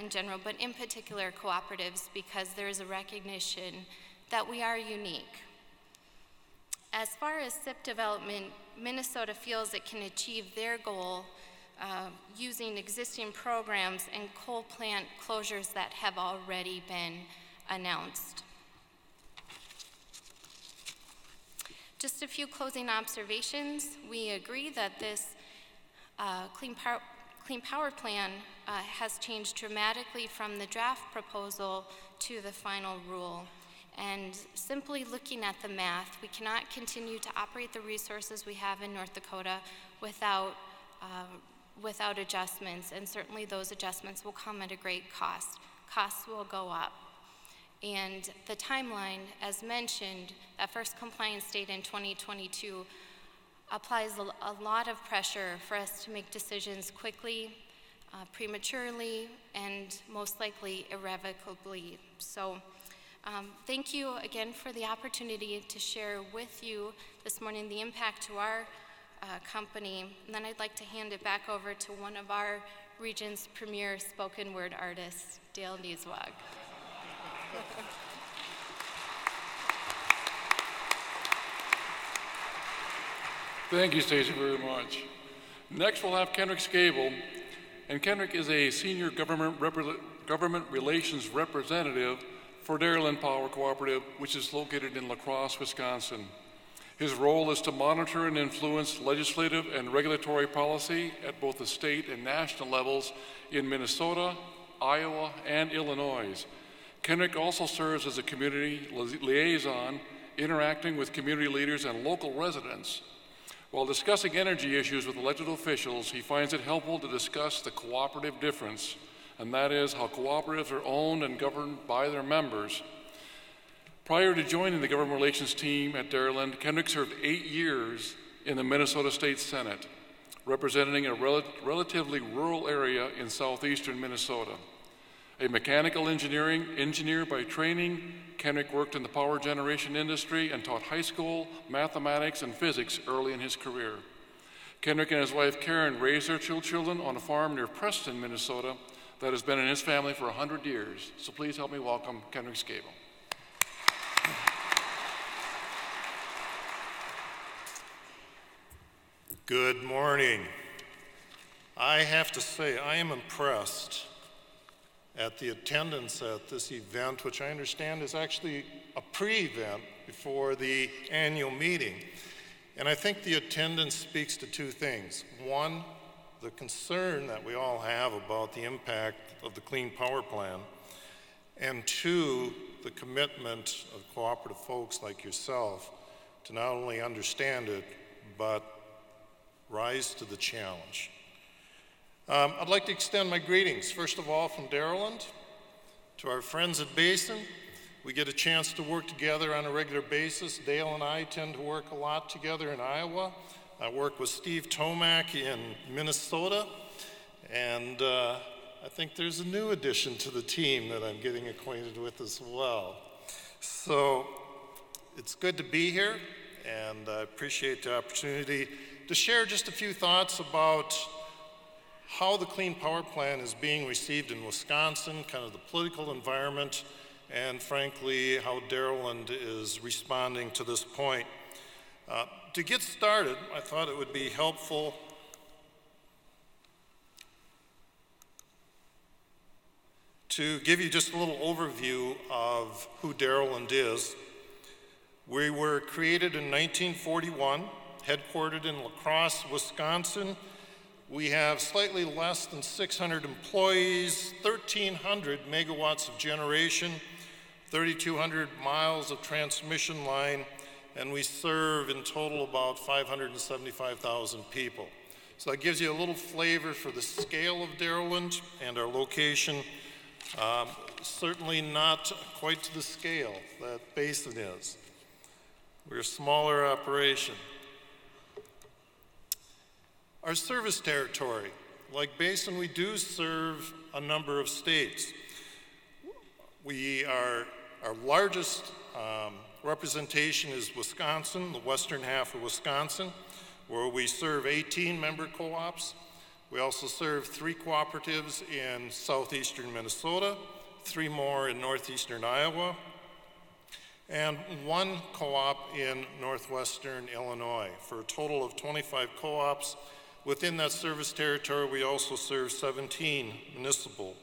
in general, but in particular cooperatives, because there is a recognition that we are unique. As far as SIP development, Minnesota feels it can achieve their goal using existing programs and coal plant closures that have already been announced. Just a few closing observations. We agree that this Clean Power Plan has changed dramatically from the draft proposal to the final rule. And simply looking at the math, we cannot continue to operate the resources we have in North Dakota without adjustments, and certainly those adjustments will come at a great cost. Costs will go up. And the timeline, as mentioned, that first compliance date in 2022 applies a lot of pressure for us to make decisions quickly, prematurely, and most likely irrevocably. So thank you again for the opportunity to share with you this morning the impact to our company. And then I'd like to hand it back over to one of our region's premier spoken word artists, Dale Nieswag. Thank you, Stacey, very much. Next, we'll have Kenrick Scable. And Kenrick is a senior government relations representative for Dairyland Power Cooperative, which is located in La Crosse, Wisconsin. His role is to monitor and influence legislative and regulatory policy at both the state and national levels in Minnesota, Iowa, and Illinois. Kenrick also serves as a community liaison, interacting with community leaders and local residents. While discussing energy issues with elected officials, he finds it helpful to discuss the cooperative difference, and that is how cooperatives are owned and governed by their members. Prior to joining the government relations team at Dairyland, Kenrick served 8 years in the Minnesota State Senate, representing a relatively rural area in southeastern Minnesota. A mechanical engineer by training, Kenrick worked in the power generation industry and taught high school mathematics and physics early in his career. Kenrick and his wife Karen raised their two children on a farm near Preston, Minnesota, that has been in his family for 100 years. So please help me welcome Kenrick Scable. Good morning. I have to say, I am impressed at the attendance at this event, which I understand is actually a pre-event before the annual meeting. And I think the attendance speaks to two things. One, the concern that we all have about the impact of the Clean Power Plan, and two, the commitment of cooperative folks like yourself to not only understand it, but rise to the challenge. I'd like to extend my greetings, first of all, from Dairyland to our friends at Basin. We get a chance to work together on a regular basis. Dale and I tend to work a lot together in Iowa. I work with Steve Tomac in Minnesota, and I think there's a new addition to the team that I'm getting acquainted with as well. So it's good to be here, and I appreciate the opportunity to share just a few thoughts about how the Clean Power Plan is being received in Wisconsin, kind of the political environment, and frankly, how Dairyland is responding to this point. To get started, I thought it would be helpful to give you just a little overview of who Dairyland is. We were created in 1941, headquartered in La Crosse, Wisconsin. We have slightly less than 600 employees, 1,300 megawatts of generation, 3,200 miles of transmission line, and we serve in total about 575,000 people. So that gives you a little flavor for the scale of Dairyland and our location. Certainly not quite to the scale that Basin is. We're a smaller operation. Our service territory, like Basin, we do serve a number of states. We are, our largest representation is Wisconsin, the western half of Wisconsin, where we serve 18 member co-ops. We also serve 3 cooperatives in southeastern Minnesota, 3 more in northeastern Iowa, and 1 co-op in northwestern Illinois, for a total of 25 co-ops. Within that service territory, we also serve 17 municipal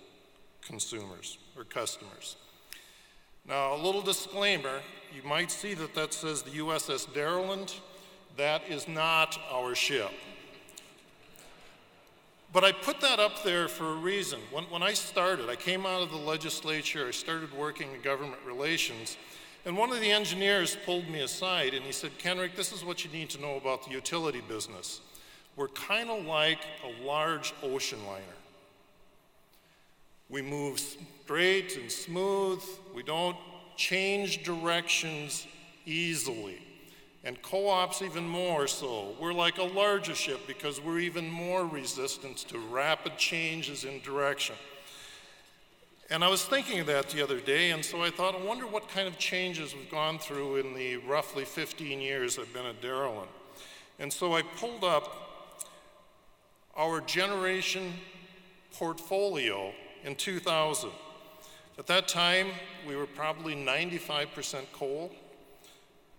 consumers or customers. Now, a little disclaimer, you might see that that says the USS Dairyland. That is not our ship. But I put that up there for a reason. When I started, I came out of the legislature, I started working in government relations, and one of the engineers pulled me aside and he said, Kenrick, this is what you need to know about the utility business. We're kind of like a large ocean liner. We move straight and smooth. We don't change directions easily. And co-ops even more so. We're like a larger ship because we're even more resistant to rapid changes in direction. And I was thinking of that the other day, and so I thought, I wonder what kind of changes we've gone through in the roughly 15 years I've been at Dairyland. And so I pulled up our generation portfolio in 2000. At that time, we were probably 95% coal.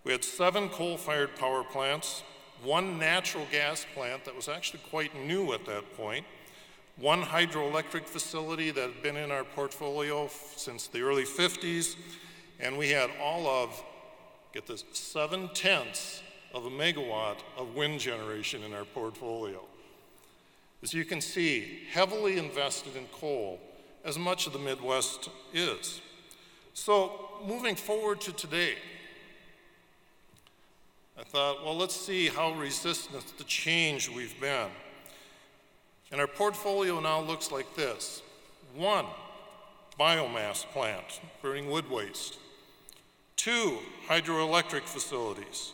We had 7 coal-fired power plants, 1 natural gas plant that was actually quite new at that point, 1 hydroelectric facility that had been in our portfolio since the early 50s, and we had all of, get this, 7/10 of a megawatt of wind generation in our portfolio. As you can see, heavily invested in coal, as much of the Midwest is. So moving forward to today, I thought, well, let's see how resistant to change we've been. And our portfolio now looks like this. 1, biomass plant, burning wood waste. 2, hydroelectric facilities.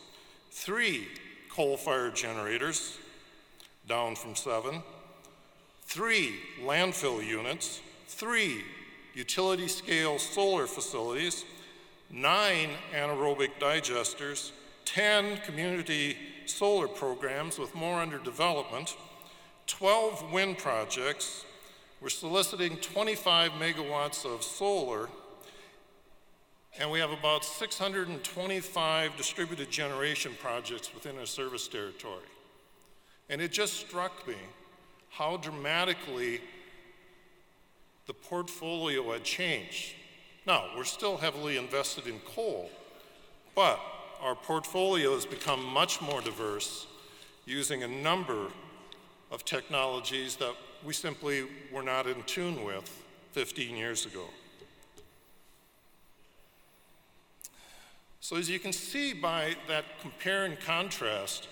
3, coal-fired generators, down from 7. 3, landfill units. 3, utility-scale solar facilities. 9, anaerobic digesters. 10 community solar programs with more under development, 12 wind projects. We're soliciting 25 megawatts of solar, and we have about 625 distributed generation projects within our service territory. And it just struck me how dramatically the portfolio had changed. Now, we're still heavily invested in coal, but our portfolio has become much more diverse using a number of technologies that we simply were not in tune with 15 years ago. So as you can see by that compare and contrast,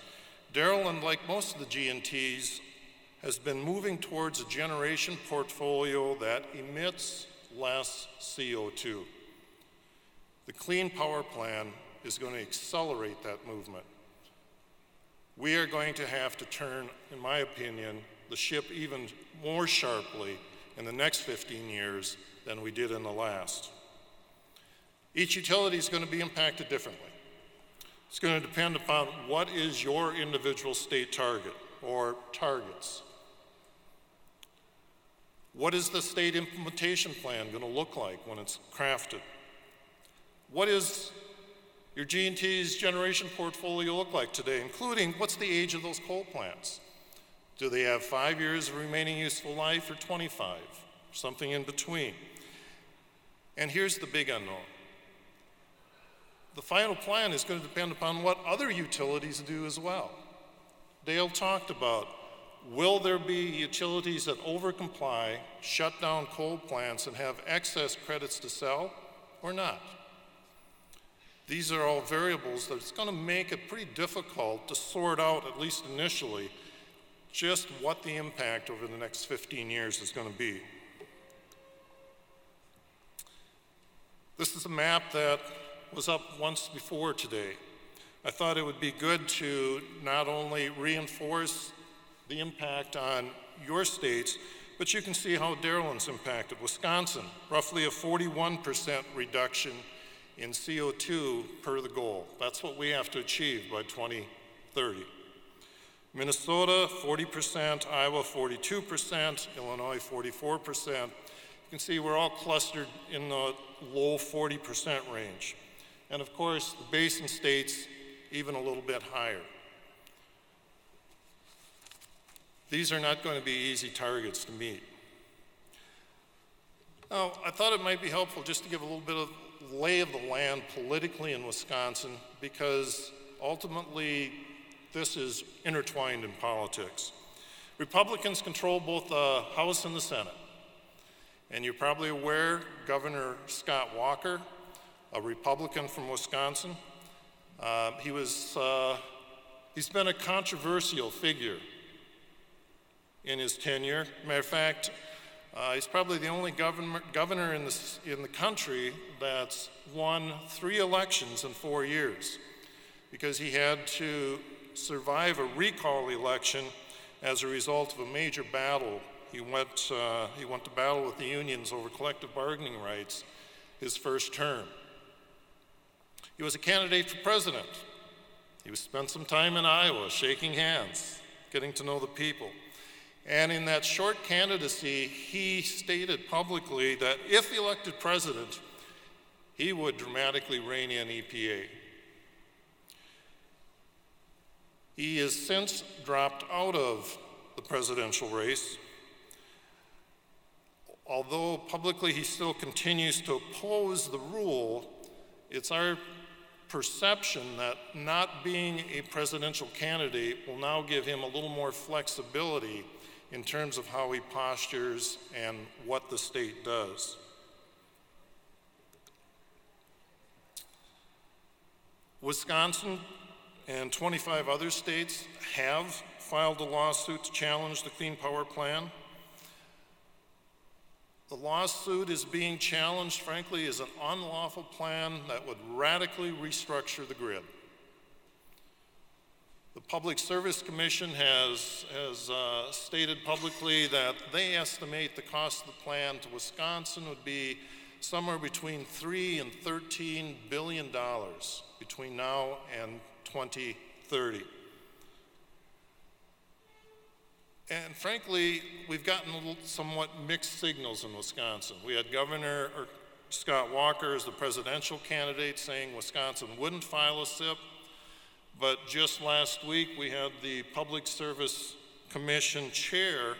Dairyland, like most of the G&Ts, has been moving towards a generation portfolio that emits less CO2. The Clean Power Plan is going to accelerate that movement. We are going to have to turn, in my opinion, the ship even more sharply in the next 15 years than we did in the last. Each utility is going to be impacted differently. It's going to depend upon what is your individual state target or targets. What is the state implementation plan going to look like when it's crafted? What is your G&T's generation portfolio look like today, including what's the age of those coal plants? Do they have 5 years of remaining useful life or 25, something in between? And here's the big unknown. The final plan is going to depend upon what other utilities do as well. Dale talked about, will there be utilities that overcomply, shut down coal plants, and have excess credits to sell or not? These are all variables that it's going to make it pretty difficult to sort out, at least initially, just what the impact over the next 15 years is going to be. This is a map that was up once before today. I thought it would be good to not only reinforce the impact on your states, but you can see how Dairyland's impacted. Wisconsin, roughly a 41% reduction in CO2 per the goal. That's what we have to achieve by 2030. Minnesota, 40%, Iowa, 42%, Illinois, 44%. You can see we're all clustered in the low 40% range. And of course, the basin states even a little bit higher. These are not going to be easy targets to meet. Now, I thought it might be helpful just to give a little bit of lay of the land politically in Wisconsin, because ultimately this is intertwined in politics. Republicans control both the House and the Senate. And you're probably aware, Governor Scott Walker, a Republican from Wisconsin, he's been a controversial figure in his tenure. Matter of fact, he's probably the only governor in the country that's won 3 elections in 4 years, because he had to survive a recall election as a result of a major battle. He went to battle with the unions over collective bargaining rights his first term. He was a candidate for president. He spent some time in Iowa shaking hands, getting to know the people. And in that short candidacy, he stated publicly that if elected president, he would dramatically rein in EPA. He has since dropped out of the presidential race, although publicly he still continues to oppose the rule. It's our perception that not being a presidential candidate will now give him a little more flexibility in terms of how he postures and what the state does. Wisconsin and 25 other states have filed a lawsuit to challenge the Clean Power Plan. The lawsuit is being challenged, frankly, as an unlawful plan that would radically restructure the grid. The Public Service Commission has stated publicly that they estimate the cost of the plan to Wisconsin would be somewhere between $3 and $13 billion between now and 2030. And frankly, we've gotten somewhat mixed signals in Wisconsin. We had Governor Scott Walker as the presidential candidate saying Wisconsin wouldn't file a SIP. But just last week, we had the Public Service Commission chair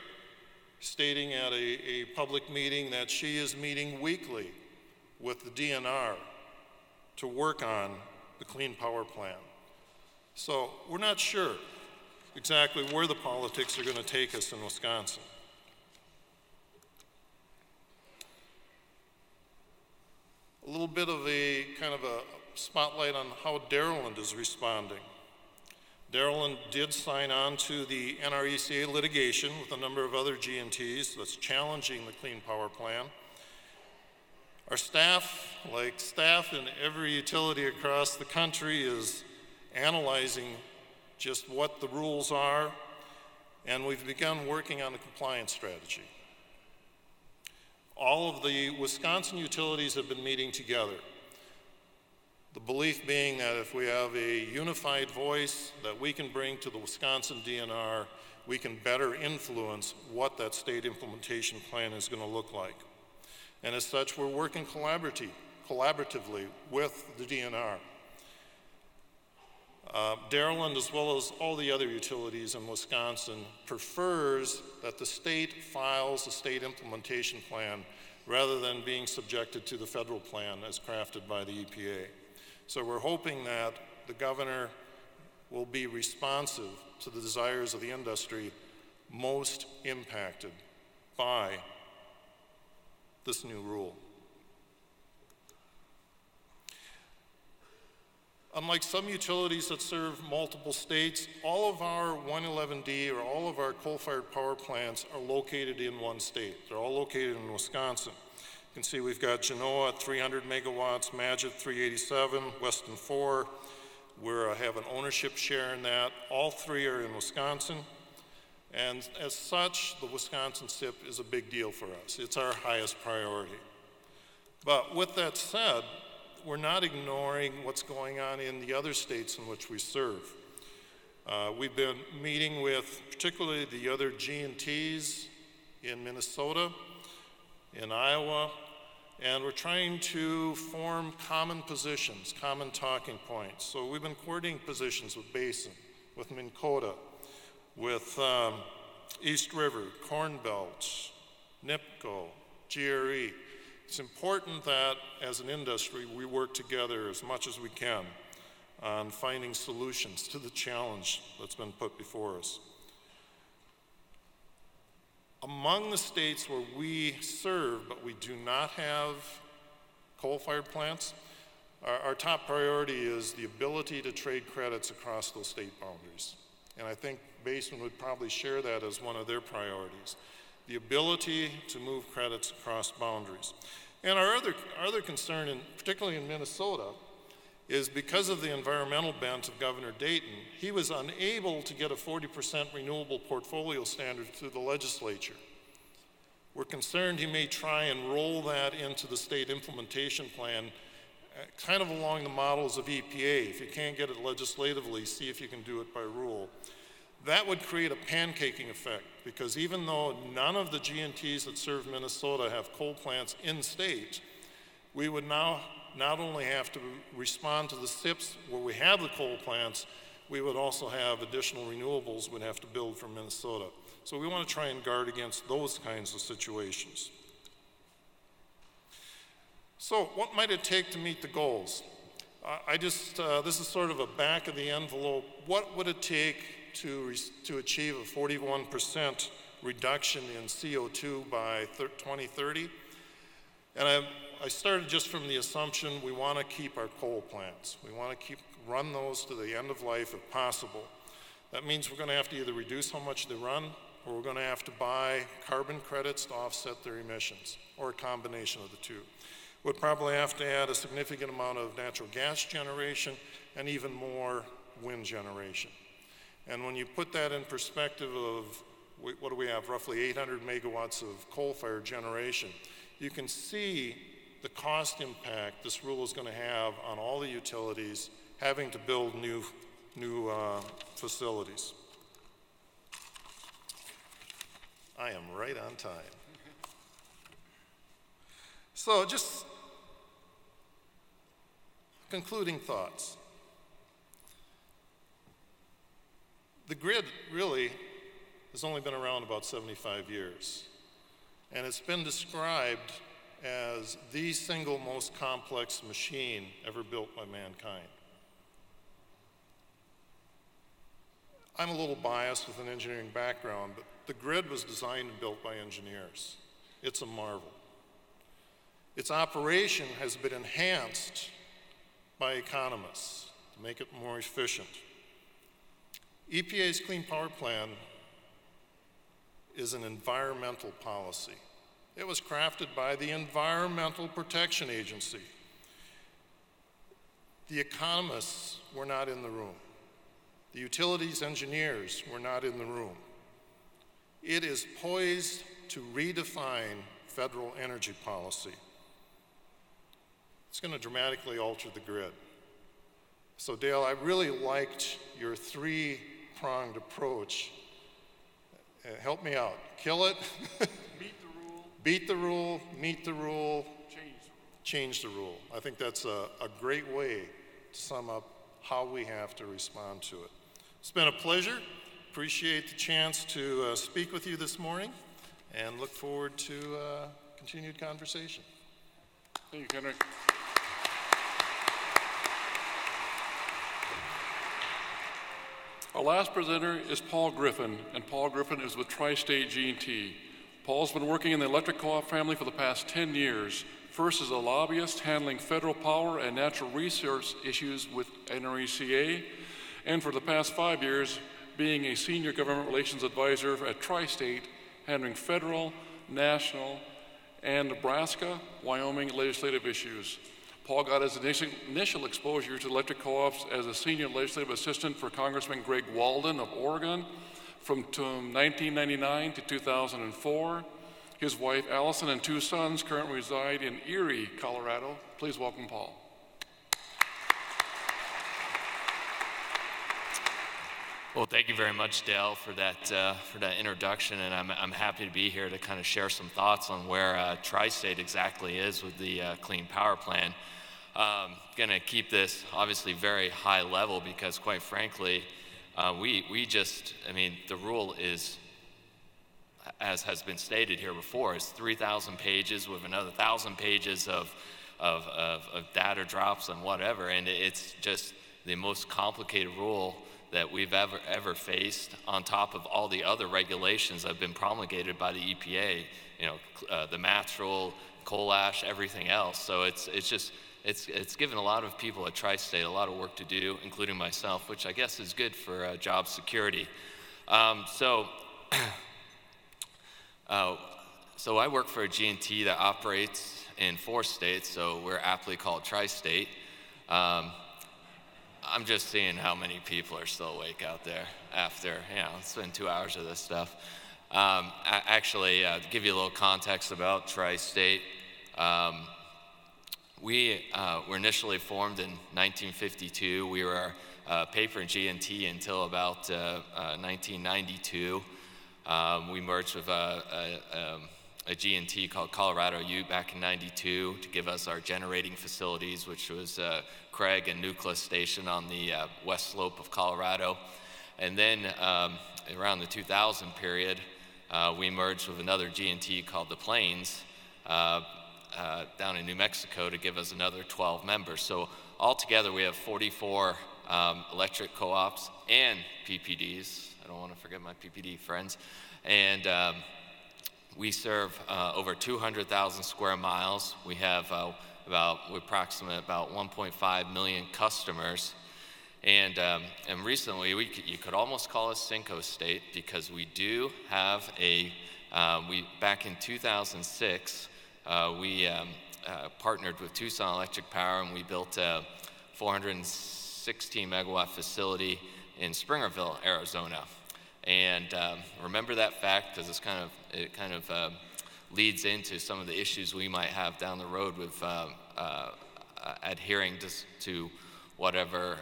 stating at a public meeting that she is meeting weekly with the DNR to work on the Clean Power Plan. So we're not sure exactly where the politics are going to take us in Wisconsin. A little bit of a kind of a spotlight on how Dairyland is responding. Dairyland did sign on to the NRECA litigation with a number of other G&Ts that's challenging the Clean Power Plan. Our staff, like staff in every utility across the country, is analyzing just what the rules are, and we've begun working on a compliance strategy. All of the Wisconsin utilities have been meeting together. The belief being that if we have a unified voice that we can bring to the Wisconsin DNR, we can better influence what that state implementation plan is going to look like. And as such, we're working collaboratively with the DNR. Dairyland, as well as all the other utilities in Wisconsin, prefers that the state files a state implementation plan rather than being subjected to the federal plan as crafted by the EPA. So we're hoping that the governor will be responsive to the desires of the industry most impacted by this new rule. Unlike some utilities that serve multiple states, all of our 111D or all of our coal-fired power plants are located in one state. They're all located in Wisconsin. You can see we've got Genoa at 300 megawatts, Madgett 387, Weston 4. We have an ownership share in that. All three are in Wisconsin. And as such, the Wisconsin SIP is a big deal for us. It's our highest priority. But with that said, we're not ignoring what's going on in the other states in which we serve. We've been meeting with particularly the other G&Ts in Minnesota, in Iowa, and we're trying to form common positions, common talking points. So we've been coordinating positions with Basin, with Minnkota, with East River, Corn Belt, NIPCO, GRE. It's important that, as an industry, we work together as much as we can on finding solutions to the challenge that's been put before us. Among the states where we serve, but we do not have coal-fired plants, our top priority is the ability to trade credits across those state boundaries. And I think Basin would probably share that as one of their priorities, the ability to move credits across boundaries. And our other concern, particularly in Minnesota, is because of the environmental bent of Governor Dayton, he was unable to get a 40% renewable portfolio standard through the legislature. We're concerned he may try and roll that into the state implementation plan, kind of along the models of EPA. If you can't get it legislatively, see if you can do it by rule. That would create a pancaking effect, because even though none of the G&Ts that serve Minnesota have coal plants in state, we would now not only have to respond to the SIPs where we have the coal plants, we would also have additional renewables we'd have to build for Minnesota. So we want to try and guard against those kinds of situations. So what might it take to meet the goals? This is sort of a back of the envelope. What would it take to achieve a 41% reduction in CO2 by 2030? And I started just from the assumption we want to keep our coal plants. We want to run those to the end of life if possible. That means we're going to have to either reduce how much they run, or we're going to have to buy carbon credits to offset their emissions, or a combination of the two. We'll probably have to add a significant amount of natural gas generation and even more wind generation. And when you put that in perspective of what do we have, roughly 800 megawatts of coal-fired generation, you can see the cost impact this rule is going to have on all the utilities having to build new facilities. I am right on time. So just concluding thoughts. The grid really has only been around about 75 years, and it's been described as the single most complex machine ever built by mankind. I'm a little biased with an engineering background, but the grid was designed and built by engineers. It's a marvel. Its operation has been enhanced by economists to make it more efficient. EPA's Clean Power Plan is an environmental policy. It was crafted by the Environmental Protection Agency. The economists were not in the room. The utilities engineers were not in the room. It is poised to redefine federal energy policy. It's going to dramatically alter the grid. So Dale, I really liked your three-pronged approach. Help me out. Kill it. Beat the rule, meet the rule, change the rule. I think that's a great way to sum up how we have to respond to it. It's been a pleasure. Appreciate the chance to speak with you this morning, and look forward to continued conversation. Thank you, Kenrick. Our last presenter is Paul Griffin, and Paul Griffin is with Tri-State G&T. Paul's been working in the electric co-op family for the past 10 years, first as a lobbyist handling federal power and natural resource issues with NRECA, and for the past 5 years being a senior government relations advisor at Tri-State, handling federal, national, and Nebraska, Wyoming legislative issues. Paul got his initial exposure to electric co-ops as a senior legislative assistant for Congressman Greg Walden of Oregon from 1999 to 2004. His wife, Allison, and two sons currently reside in Erie, Colorado. Please welcome Paul. Well, thank you very much, Dale, for that introduction, and I'm happy to be here to kind of share some thoughts on where Tri-State exactly is with the Clean Power Plan. I'm going to keep this obviously very high level because, quite frankly, the rule is, as has been stated here before, is 3,000 pages with another 1,000 pages of data drops and whatever, and it's just the most complicated rule that we've ever faced, on top of all the other regulations that have been promulgated by the EPA, the MATS rule, coal ash, everything else. So it's given a lot of people at Tri-State a lot of work to do, including myself, which I guess is good for job security. So I work for a G&T that operates in 4 states, so we're aptly called Tri-State. I'm just seeing how many people are still awake out there after, it's been 2 hours of this stuff. To give you a little context about Tri-State, we were initially formed in 1952. We were paper and G&T until about 1992. We merged with a G&T called Colorado U back in 92 to give us our generating facilities, which was Craig and Nucleus Station on the west slope of Colorado. And then around the 2000 period, we merged with another G&T called the Plains down in New Mexico to give us another 12 members. So altogether, we have 44 electric co-ops and PPDs. I don't want to forget my PPD friends. And we serve over 200,000 square miles. We have about 1.5 million customers. And recently, you could almost call us Cinco State, because we do have back in 2006, partnered with Tucson Electric Power, and we built a 416 megawatt facility in Springerville, Arizona. And remember that fact, because it kind of leads into some of the issues we might have down the road with adhering to whatever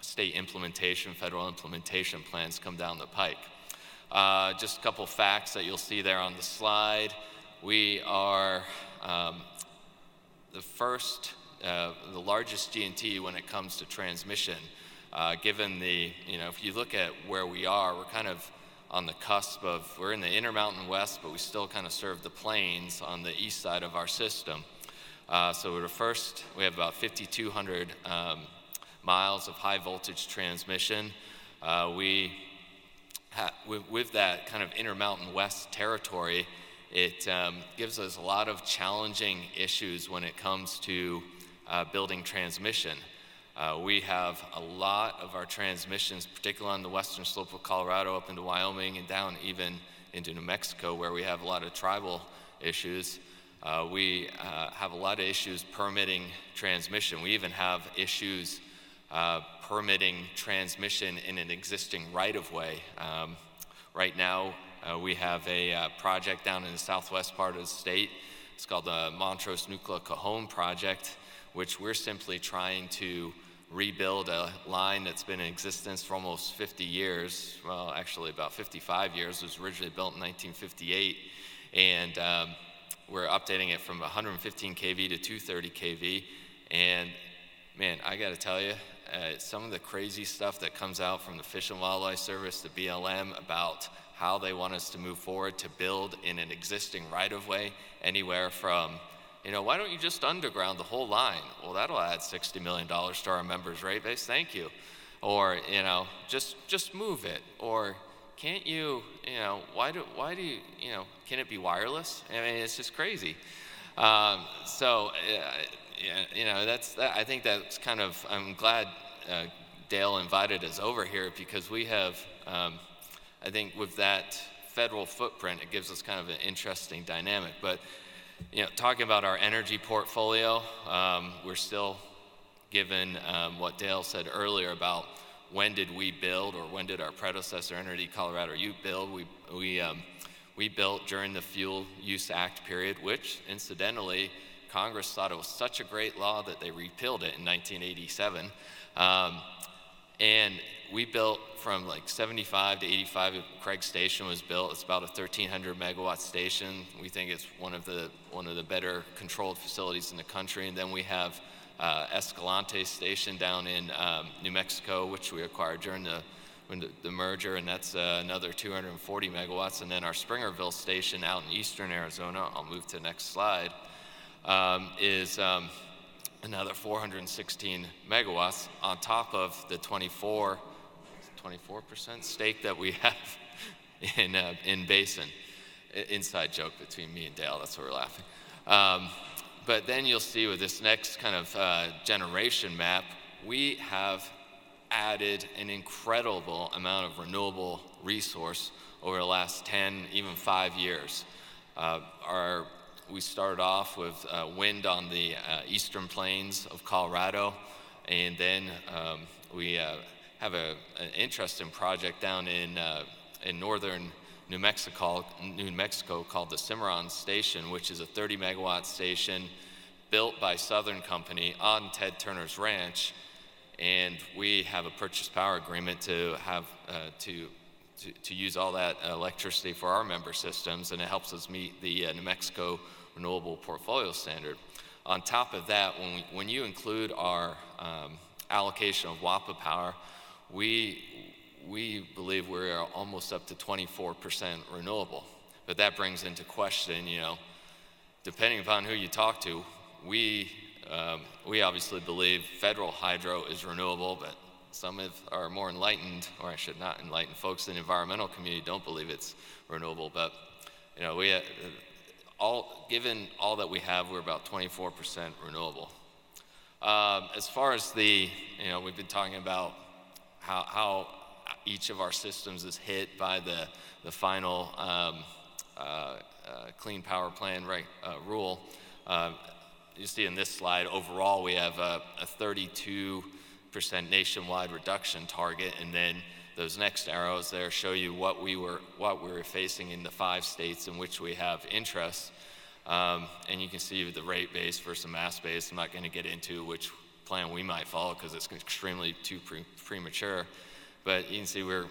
state implementation, federal implementation plans come down the pike. Just a couple facts that you'll see there on the slide. We are the largest G&T when it comes to transmission. Given if you look at where we are, we're kind of on the cusp of, we're in the Intermountain West, but we still kind of serve the plains on the east side of our system. So we're we have about 5,200 miles of high voltage transmission. With that kind of Intermountain West territory, it gives us a lot of challenging issues when it comes to building transmission. We have a lot of our transmissions, particularly on the western slope of Colorado, up into Wyoming and down even into New Mexico, where we have a lot of tribal issues. We have a lot of issues permitting transmission. We even have issues permitting transmission in an existing right-of-way. Right now, we have a project down in the southwest part of the state. It's called the Montrose Nuclear Cajon Project, which we're simply trying to rebuild a line that's been in existence for almost 50 years. Well, actually about 55 years. It was originally built in 1958. And we're updating it from 115 kV to 230 kV. And man, I gotta tell you, some of the crazy stuff that comes out from the Fish and Wildlife Service, the BLM, about how they want us to move forward to build in an existing right-of-way, anywhere from, why don't you just underground the whole line? Well, that'll add $60 million to our members' rate base, thank you. Or, just move it. Or can't you, why do you can it be wireless? I mean, it's just crazy. I think that's kind of, I'm glad Dale invited us over here, because we have, I think with that federal footprint, it gives us kind of an interesting dynamic. But talking about our energy portfolio, we're still given what Dale said earlier about when did we build, or when did our predecessor entity, Colorado U, build. We built during the Fuel Use Act period, which incidentally, Congress thought it was such a great law that they repealed it in 1987. And we built from like 75 to 85, Craig Station was built. It's about a 1,300 megawatt station. We think it's one of the better controlled facilities in the country. And then we have Escalante Station down in New Mexico, which we acquired during the merger, and that's another 240 megawatts. And then our Springerville Station out in eastern Arizona, I'll move to the next slide, is another 416 megawatts on top of the 24 24% stake that we have in Basin. Inside joke between me and Dale, that's what we're laughing. But then you'll see with this next kind of generation map, we have added an incredible amount of renewable resource over the last 10, even 5 years. We started off with wind on the eastern plains of Colorado, and then we have an interesting project down in northern New Mexico called the Cimarron Station, which is a 30-megawatt station built by Southern Company on Ted Turner's ranch, and we have a purchase power agreement to have to use all that electricity for our member systems, and it helps us meet the New Mexico Renewable Portfolio Standard. On top of that, when you include our allocation of WAPA power, we believe we are almost up to 24% renewable. But that brings into question, you know, depending upon who you talk to, we obviously believe federal hydro is renewable, but some of our more enlightened, or I should not enlighten folks in the environmental community, don't believe it's renewable. But you know, given all that we have, we're about 24% renewable. As far as we've been talking about how each of our systems is hit by the final Clean Power Plan rule. You see in this slide, overall, we have a 32% nationwide reduction target, and then those next arrows there show you what we were facing in the 5 states in which we have interests. And you can see the rate base versus mass base. I'm not going to get into which plan we might follow because it's extremely too premature. But you can see we're,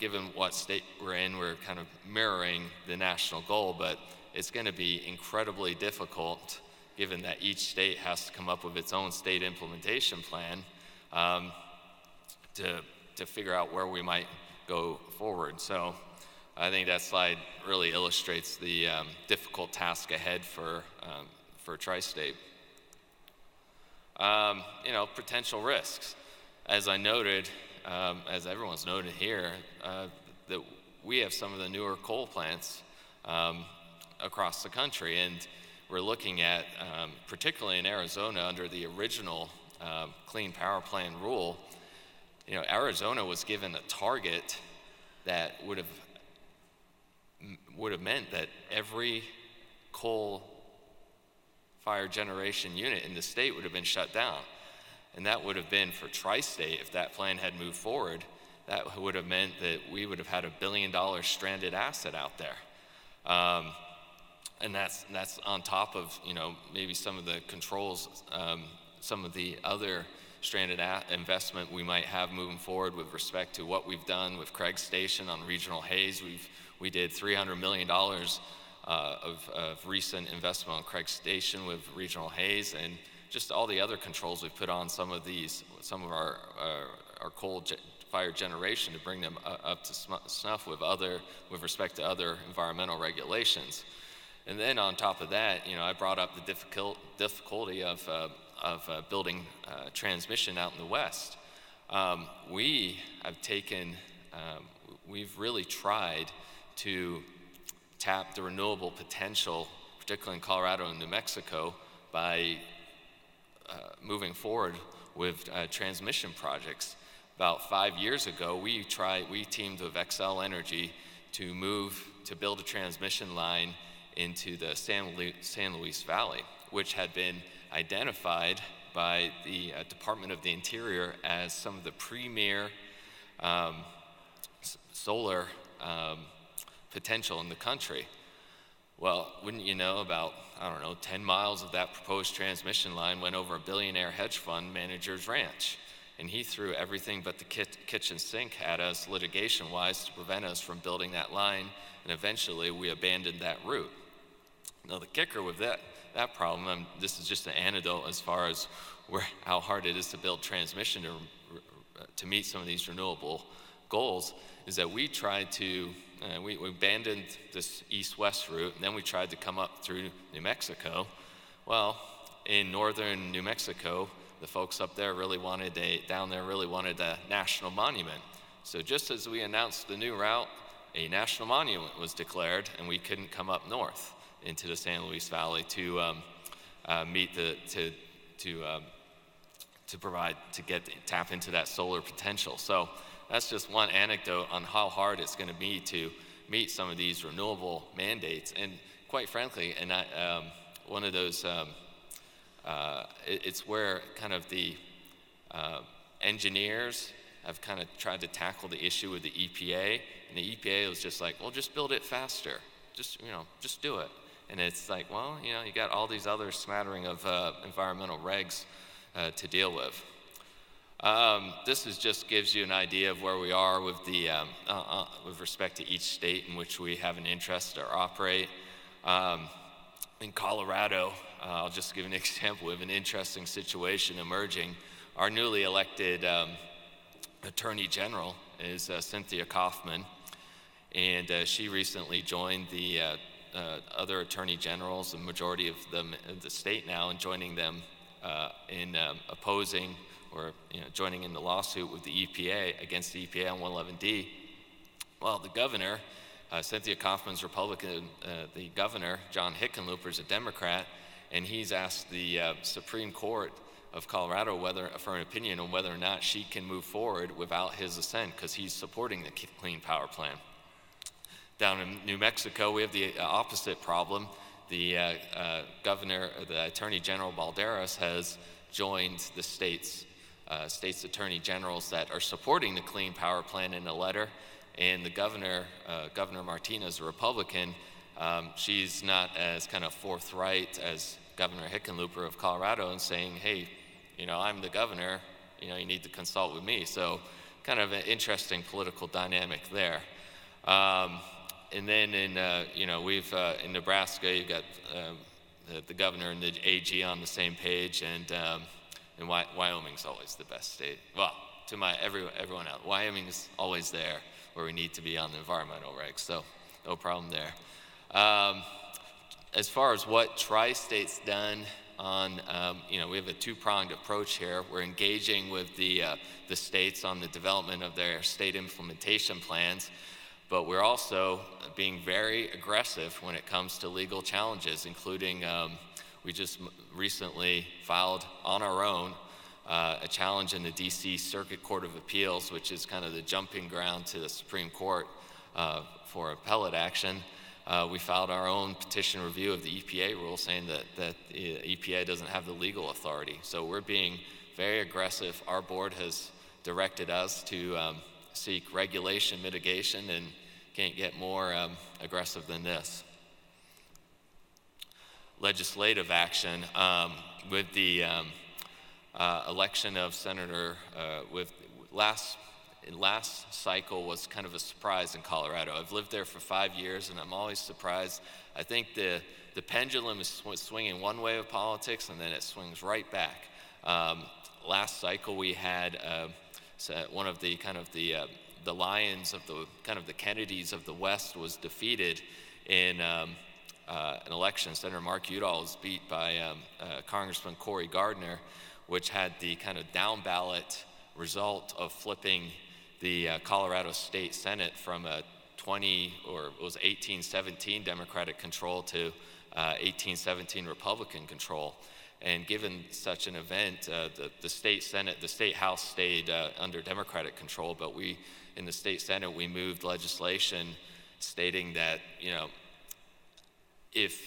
given what state we're in, we're kind of mirroring the national goal, but it's going to be incredibly difficult given that each state has to come up with its own state implementation plan to figure out where we might go forward. So I think that slide really illustrates the difficult task ahead for Tri-State. Potential risks. As I noted, as everyone's noted here, that we have some of the newer coal plants across the country, and we're looking at, particularly in Arizona, under the original Clean Power Plan rule, Arizona was given a target that would have meant that every coal-fired generation unit in the state would have been shut down. And that would have been for Tri-State, if that plan had moved forward, that would have meant that we would have had $1 billion stranded asset out there. And that's on top of, maybe some of the controls, some of the other stranded investment we might have moving forward with respect to what we've done with Craig Station on regional haze. We did $300 million of recent investment on Craig Station with regional haze, and just all the other controls we've put on some of our coal-fired generation to bring them up to snuff with respect to other environmental regulations. And then on top of that, I brought up the difficulty of building transmission out in the West. We've really tried to tap the renewable potential, particularly in Colorado and New Mexico, by moving forward with transmission projects. About 5 years ago, we teamed with Xcel Energy to build a transmission line into the San Luis Valley, which had been identified by the Department of the Interior as some of the premier solar potential in the country. Well, wouldn't you know, about 10 miles of that proposed transmission line went over a billionaire hedge fund manager's ranch, and he threw everything but the kitchen sink at us litigation-wise to prevent us from building that line, and eventually we abandoned that route. Now the kicker with that problem, this is just an anecdote as far as how hard it is to build transmission to meet some of these renewable goals, is that we tried to we abandoned this east-west route, and then we tried to come up through New Mexico. Well, in northern New Mexico, the folks up there really wanted a national monument. So just as we announced the new route, a national monument was declared, and we couldn't come up north into the San Luis Valley to tap into that solar potential. So that's just one anecdote on how hard it's going to be to meet some of these renewable mandates. And quite frankly, and one of those, it's where kind of the engineers have kind of tried to tackle the issue with the EPA, and the EPA was just like, well, just build it faster. Just do it. And it's like, well, you got all these other smattering of environmental regs to deal with. This is just gives you an idea of where we are with the with respect to each state in which we have an interest or operate. In Colorado, I'll just give an example of an interesting situation emerging. Our newly elected Attorney General is Cynthia Kaufman, and she recently joined the other Attorney Generals, the majority of them in the state now, and joining them in opposing or joining in the lawsuit with the EPA against the EPA on 111D. Well, the governor, Cynthia Kaufman's Republican, the governor, John Hickenlooper, is a Democrat, and he's asked the Supreme Court of Colorado for an opinion on whether or not she can move forward without his assent, because he's supporting the Clean Power Plan. Down in New Mexico, we have the opposite problem. The the Attorney General Balderas has joined the state's attorney generals that are supporting the Clean Power Plan in a letter, and the Governor Martinez, a Republican, she's not as kind of forthright as Governor Hickenlooper of Colorado in saying, hey, I'm the governor, you need to consult with me. So kind of an interesting political dynamic there. And then in, we've, in Nebraska, you've got the governor and the AG on the same page, and Wyoming's always the best state. Well, to everyone else, Wyoming's always there where we need to be on the environmental regs, so no problem there. As far as what Tri-State's done on, we have a two-pronged approach here. We're engaging with the states on the development of their state implementation plans, but we're also being very aggressive when it comes to legal challenges, including we just recently filed on our own a challenge in the DC Circuit Court of Appeals, which is kind of the jumping ground to the Supreme Court for appellate action. We filed our own petition review of the EPA rule saying that the EPA doesn't have the legal authority. So we're being very aggressive. Our board has directed us to seek regulation mitigation, and can't get more aggressive than this. Legislative action. With the election of Senator, last cycle was kind of a surprise in Colorado. I've lived there for 5 years, and I'm always surprised. I think the pendulum is swinging one way of politics, and then it swings right back. Last cycle, we had one of the kind of the lions of the kind of the Kennedys of the West was defeated in an election. Senator Mark Udall was beat by Congressman Cory Gardner, which had the kind of down ballot result of flipping the Colorado State Senate from a 18-17 Democratic control to 18-17 Republican control. And given such an event, the state Senate, the state House stayed under Democratic control, but we, in the state Senate, we moved legislation stating that, if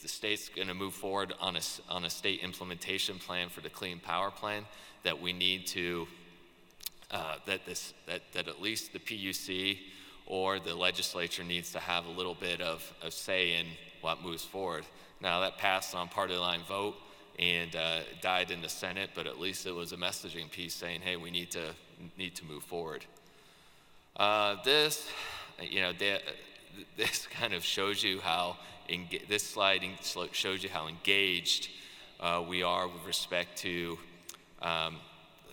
the state's going to move forward on a state implementation plan for the Clean Power Plan, that we need to that at least the PUC or the legislature needs to have a little bit of say in what moves forward. Now that passed on party line vote and died in the Senate, but at least it was a messaging piece saying, hey, we need to move forward. This kind of shows you how. This slide shows you how engaged we are with respect to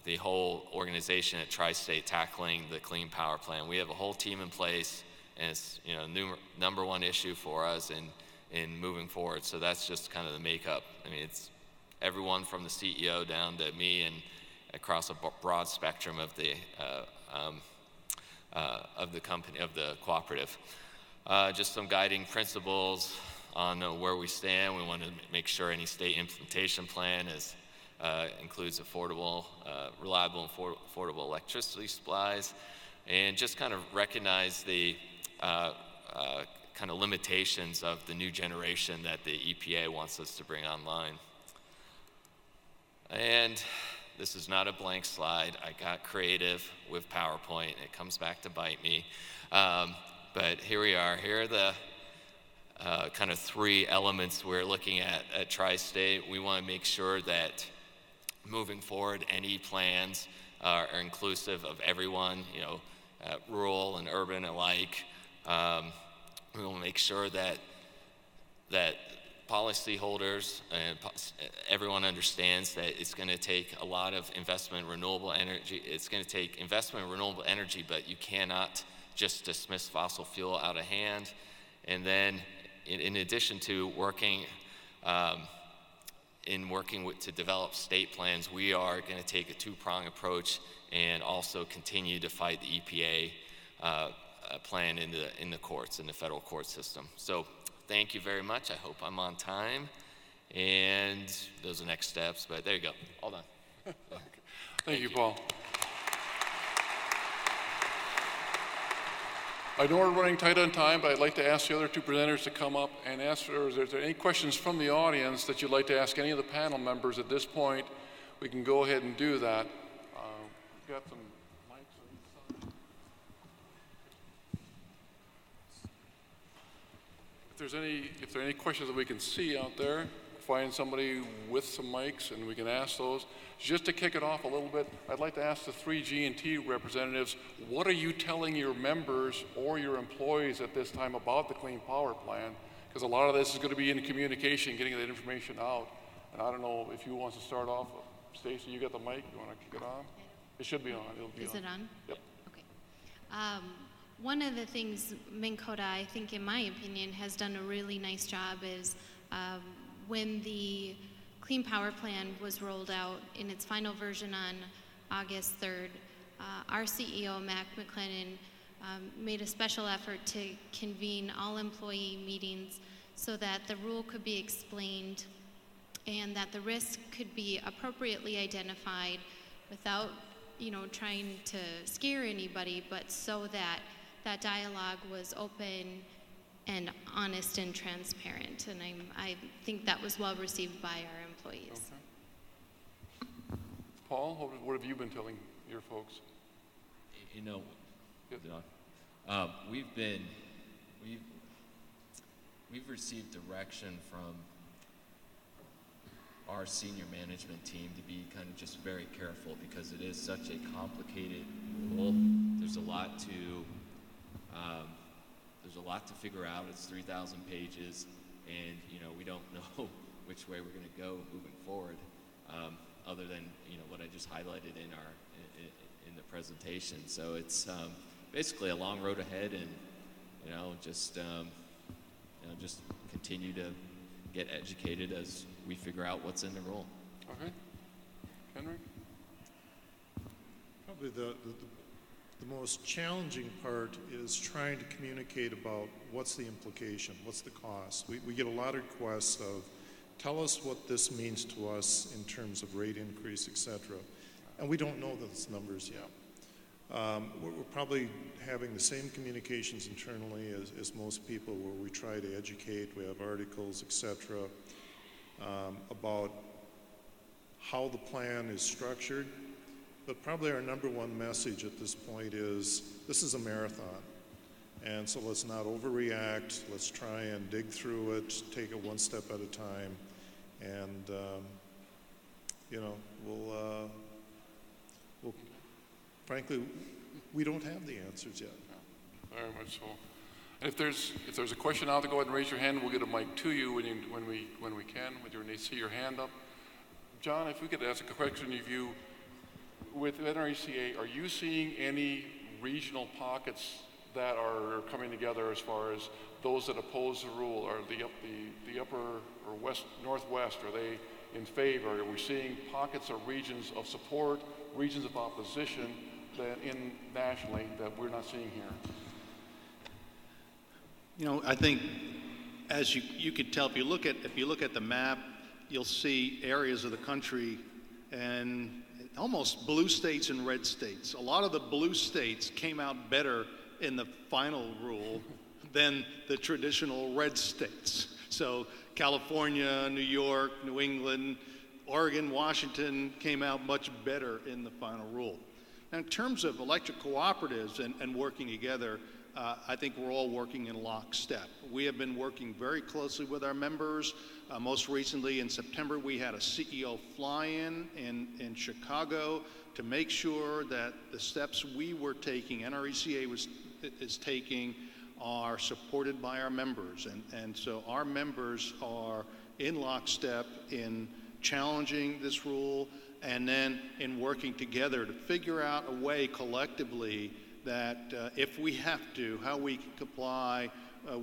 the whole organization at Tri-State tackling the Clean Power Plan. We have a whole team in place, and it's number one issue for us in moving forward. So that's just kind of the makeup. I mean, it's everyone from the CEO down to me and across a broad spectrum of the of the company, of the cooperative. Just some guiding principles on where we stand. We want to make sure any state implementation plan is includes affordable, reliable, and affordable electricity supplies, and just kind of recognize the kind of limitations of the new generation that the EPA wants us to bring online. And this is not a blank slide. I got creative with PowerPoint. It comes back to bite me. But here we are. Here are the kind of three elements we're looking at Tri-State. We want to make sure that moving forward, any plans are inclusive of everyone, you know, rural and urban alike. We will make sure that policyholders and everyone understands that it's going to take a lot of investment in renewable energy. It's going to take investment in renewable energy, but you cannot just dismiss fossil fuel out of hand. And then, in addition to working to develop state plans, we are going to take a two-prong approach and also continue to fight the EPA. Plan in the courts, in the federal court system. So thank you very much. I hope I'm on time. And those are next steps, but there you go. All done. Okay. Thank you, Paul. I know we're running tight on time, but I'd like to ask the other two presenters to come up and ask, or is there any questions from the audience that you'd like to ask any of the panel members at this point? We can go ahead and do that. We've got some. If there are any questions that we can see out there, find somebody with some mics and we can ask those. Just to kick it off a little bit, I'd like to ask the three G&T representatives, what are you telling your members or your employees at this time about the Clean Power Plan? Because a lot of this is going to be in communication, getting that information out. And I don't know if you want to start off. Stacey, you got the mic? You want to kick it on? It should be on. Is it on? Yep. Okay. One of the things Minnkota, I think in my opinion, has done a really nice job is when the Clean Power Plan was rolled out in its final version on August 3rd, our CEO, Mac McLennan, made a special effort to convene all employee meetings so that the rule could be explained and that the risk could be appropriately identified without, you know, trying to scare anybody, but so that that dialogue was open and honest and transparent, and I think that was well received by our employees. Okay. Paul, what have you been telling your folks? You know, we've received direction from our senior management team to be kind of just very careful because it is such a complicated rule. There's a lot to figure out. It's 3,000 pages, and you know we don't know which way we're going to go moving forward, other than you know what I just highlighted in the presentation. So it's basically a long road ahead, and just continue to get educated as we figure out what's in the rule. Okay. Kenrick? Probably the most challenging part is trying to communicate about what's the implication, what's the cost. We get a lot of requests of, tell us what this means to us in terms of rate increase, et cetera. And we don't know those numbers yet. We're probably having the same communications internally as most people where we try to educate, we have articles, et cetera, about how the plan is structured. But probably our number one message at this point is this is a marathon. And so let's not overreact. Let's try and dig through it, take it one step at a time. And, we'll frankly, we don't have the answers yet. Very much so. And if there's a question out there, go ahead and raise your hand. We'll get a mic to you when we can. When they see your hand up, John, if we could ask a question of you, with NRECA, are you seeing any regional pockets that are coming together as far as those that oppose the rule, or the upper or west northwest? Are they in favor? Are we seeing pockets or regions of support, regions of opposition? that in nationally that we're not seeing here? You know, I think as you could tell, if you look at the map, you'll see areas of the country and almost blue states and red states. A lot of the blue states came out better in the final rule than the traditional red states. So California, New York, New England, Oregon, Washington came out much better in the final rule. Now, in terms of electric cooperatives and working together, I think we're all working in lockstep. We have been working very closely with our members. Most recently in September, we had a CEO fly-in in Chicago to make sure that the steps we were taking, NRECA is taking, are supported by our members. And so our members are in lockstep in challenging this rule and then in working together to figure out a way collectively that if we have to, how we can comply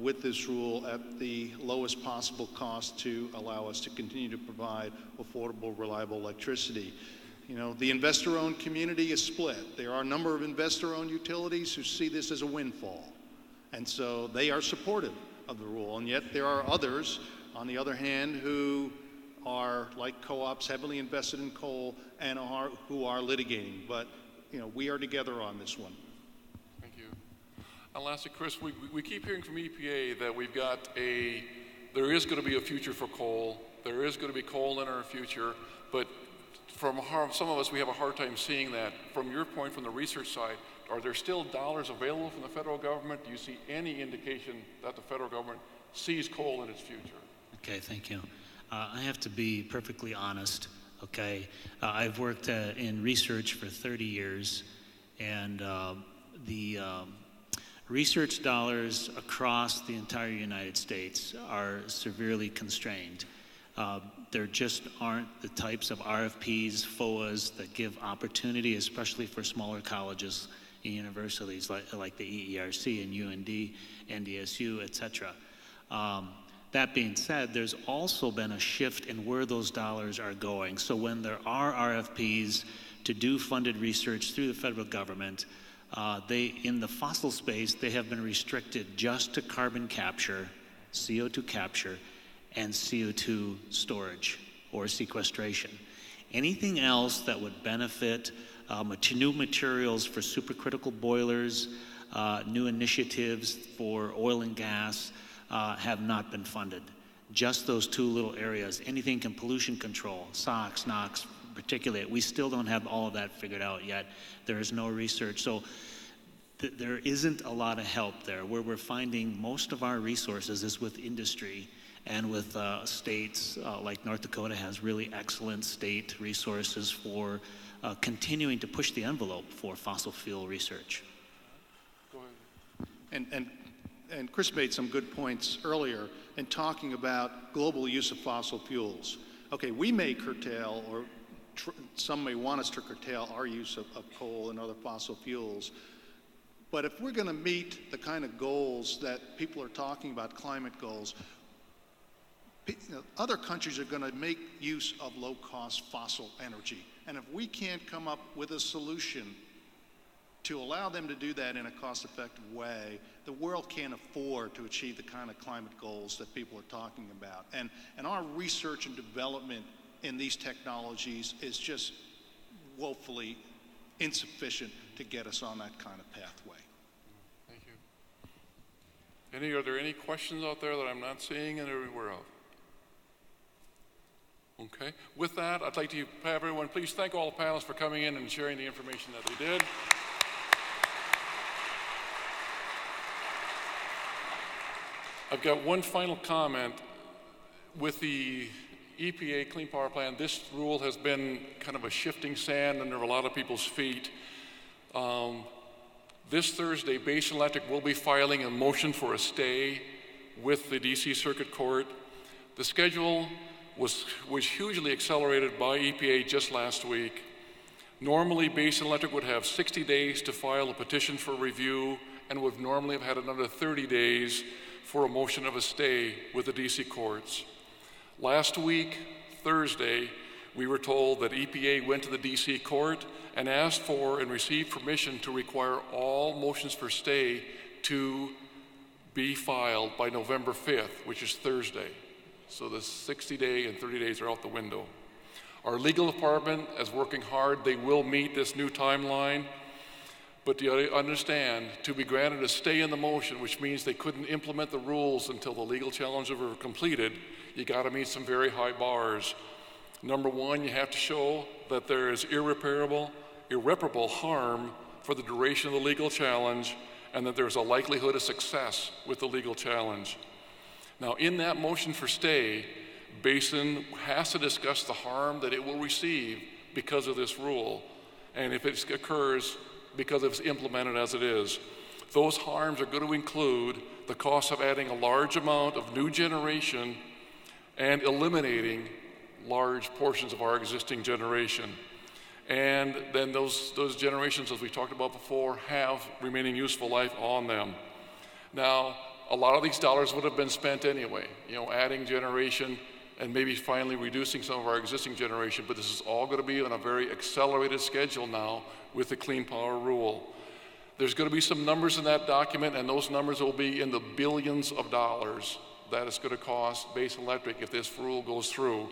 with this rule at the lowest possible cost to allow us to continue to provide affordable, reliable electricity. You know, the investor-owned community is split. There are a number of investor-owned utilities who see this as a windfall, and so they are supportive of the rule. And yet there are others, on the other hand, who are, like co-ops, heavily invested in coal and who are litigating. But, you know, we are together on this one. And lastly, Chris, we keep hearing from EPA that we've got there is going to be a future for coal. There is going to be coal in our future, but from some of us, we have a hard time seeing that. From your point, from the research side, are there still dollars available from the federal government? Do you see any indication that the federal government sees coal in its future? Okay, thank you. I have to be perfectly honest, okay? I've worked in research for 30 years, and research dollars across the entire United States are severely constrained. There just aren't the types of RFPs, FOAs that give opportunity, especially for smaller colleges and universities like the EERC and UND, NDSU, et cetera. That being said, there's also been a shift in where those dollars are going. So when there are RFPs to do funded research through the federal government, in the fossil space, they have been restricted just to carbon capture, CO2 capture, and CO2 storage or sequestration. Anything else that would benefit new materials for supercritical boilers, new initiatives for oil and gas have not been funded. Just those two little areas. Anything in pollution control, SOx, NOx, particulate. We still don't have all of that figured out yet. There is no research. So there isn't a lot of help there. Where we're finding most of our resources is with industry and with states like North Dakota has really excellent state resources for continuing to push the envelope for fossil fuel research. Go ahead. And Chris made some good points earlier in talking about global use of fossil fuels. Okay, we may curtail or some may want us to curtail our use of coal and other fossil fuels. But if we're going to meet the kind of goals that people are talking about, climate goals, other countries are going to make use of low-cost fossil energy. And if we can't come up with a solution to allow them to do that in a cost-effective way, the world can't afford to achieve the kind of climate goals that people are talking about. And our research and development in these technologies is just woefully insufficient to get us on that kind of pathway. Thank you. Are there any questions out there that I'm not seeing and everywhere else? Okay. With that, I'd like to have everyone please thank all the panelists for coming in and sharing the information that they did. I've got one final comment. With the EPA Clean Power Plan, this rule has been kind of a shifting sand under a lot of people's feet. This Thursday, Basin Electric will be filing a motion for a stay with the DC Circuit Court. The schedule was hugely accelerated by EPA just last week. Normally, Basin Electric would have 60 days to file a petition for review and would normally have had another 30 days for a motion of a stay with the DC courts. Last week, Thursday, we were told that EPA went to the DC court and asked for and received permission to require all motions for stay to be filed by November 5th, which is Thursday. So the 60-day and 30 days are out the window. Our legal department is working hard. They will meet this new timeline. But to understand, to be granted a stay in the motion, which means they couldn't implement the rules until the legal challenges were completed, you got to meet some very high bars. Number one, you have to show that there is irreparable harm for the duration of the legal challenge, and that there is a likelihood of success with the legal challenge. Now, in that motion for stay, Basin has to discuss the harm that it will receive because of this rule, and if it occurs because it's implemented as it is. Those harms are going to include the cost of adding a large amount of new generation and eliminating large portions of our existing generation. And then those generations, as we talked about before, have remaining useful life on them. Now, a lot of these dollars would have been spent anyway, adding generation and maybe finally reducing some of our existing generation, but this is all going to be on a very accelerated schedule now with the Clean Power Rule. There's going to be some numbers in that document, and those numbers will be in the billions of dollars that it's going to cost Basin Electric if this rule goes through.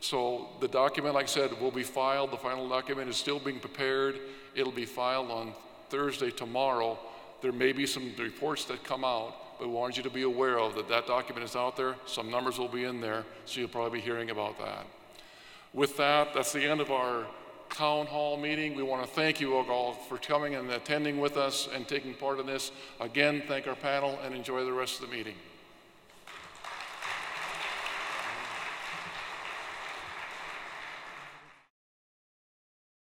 So the document, like I said, will be filed. The final document is still being prepared. It'll be filed on Thursday, tomorrow. There may be some reports that come out. We want you to be aware of that document is out there. Some numbers will be in there, so you'll probably be hearing about that. With that, that's the end of our town hall meeting. We want to thank you all for coming and attending with us and taking part in this. Again, thank our panel and enjoy the rest of the meeting.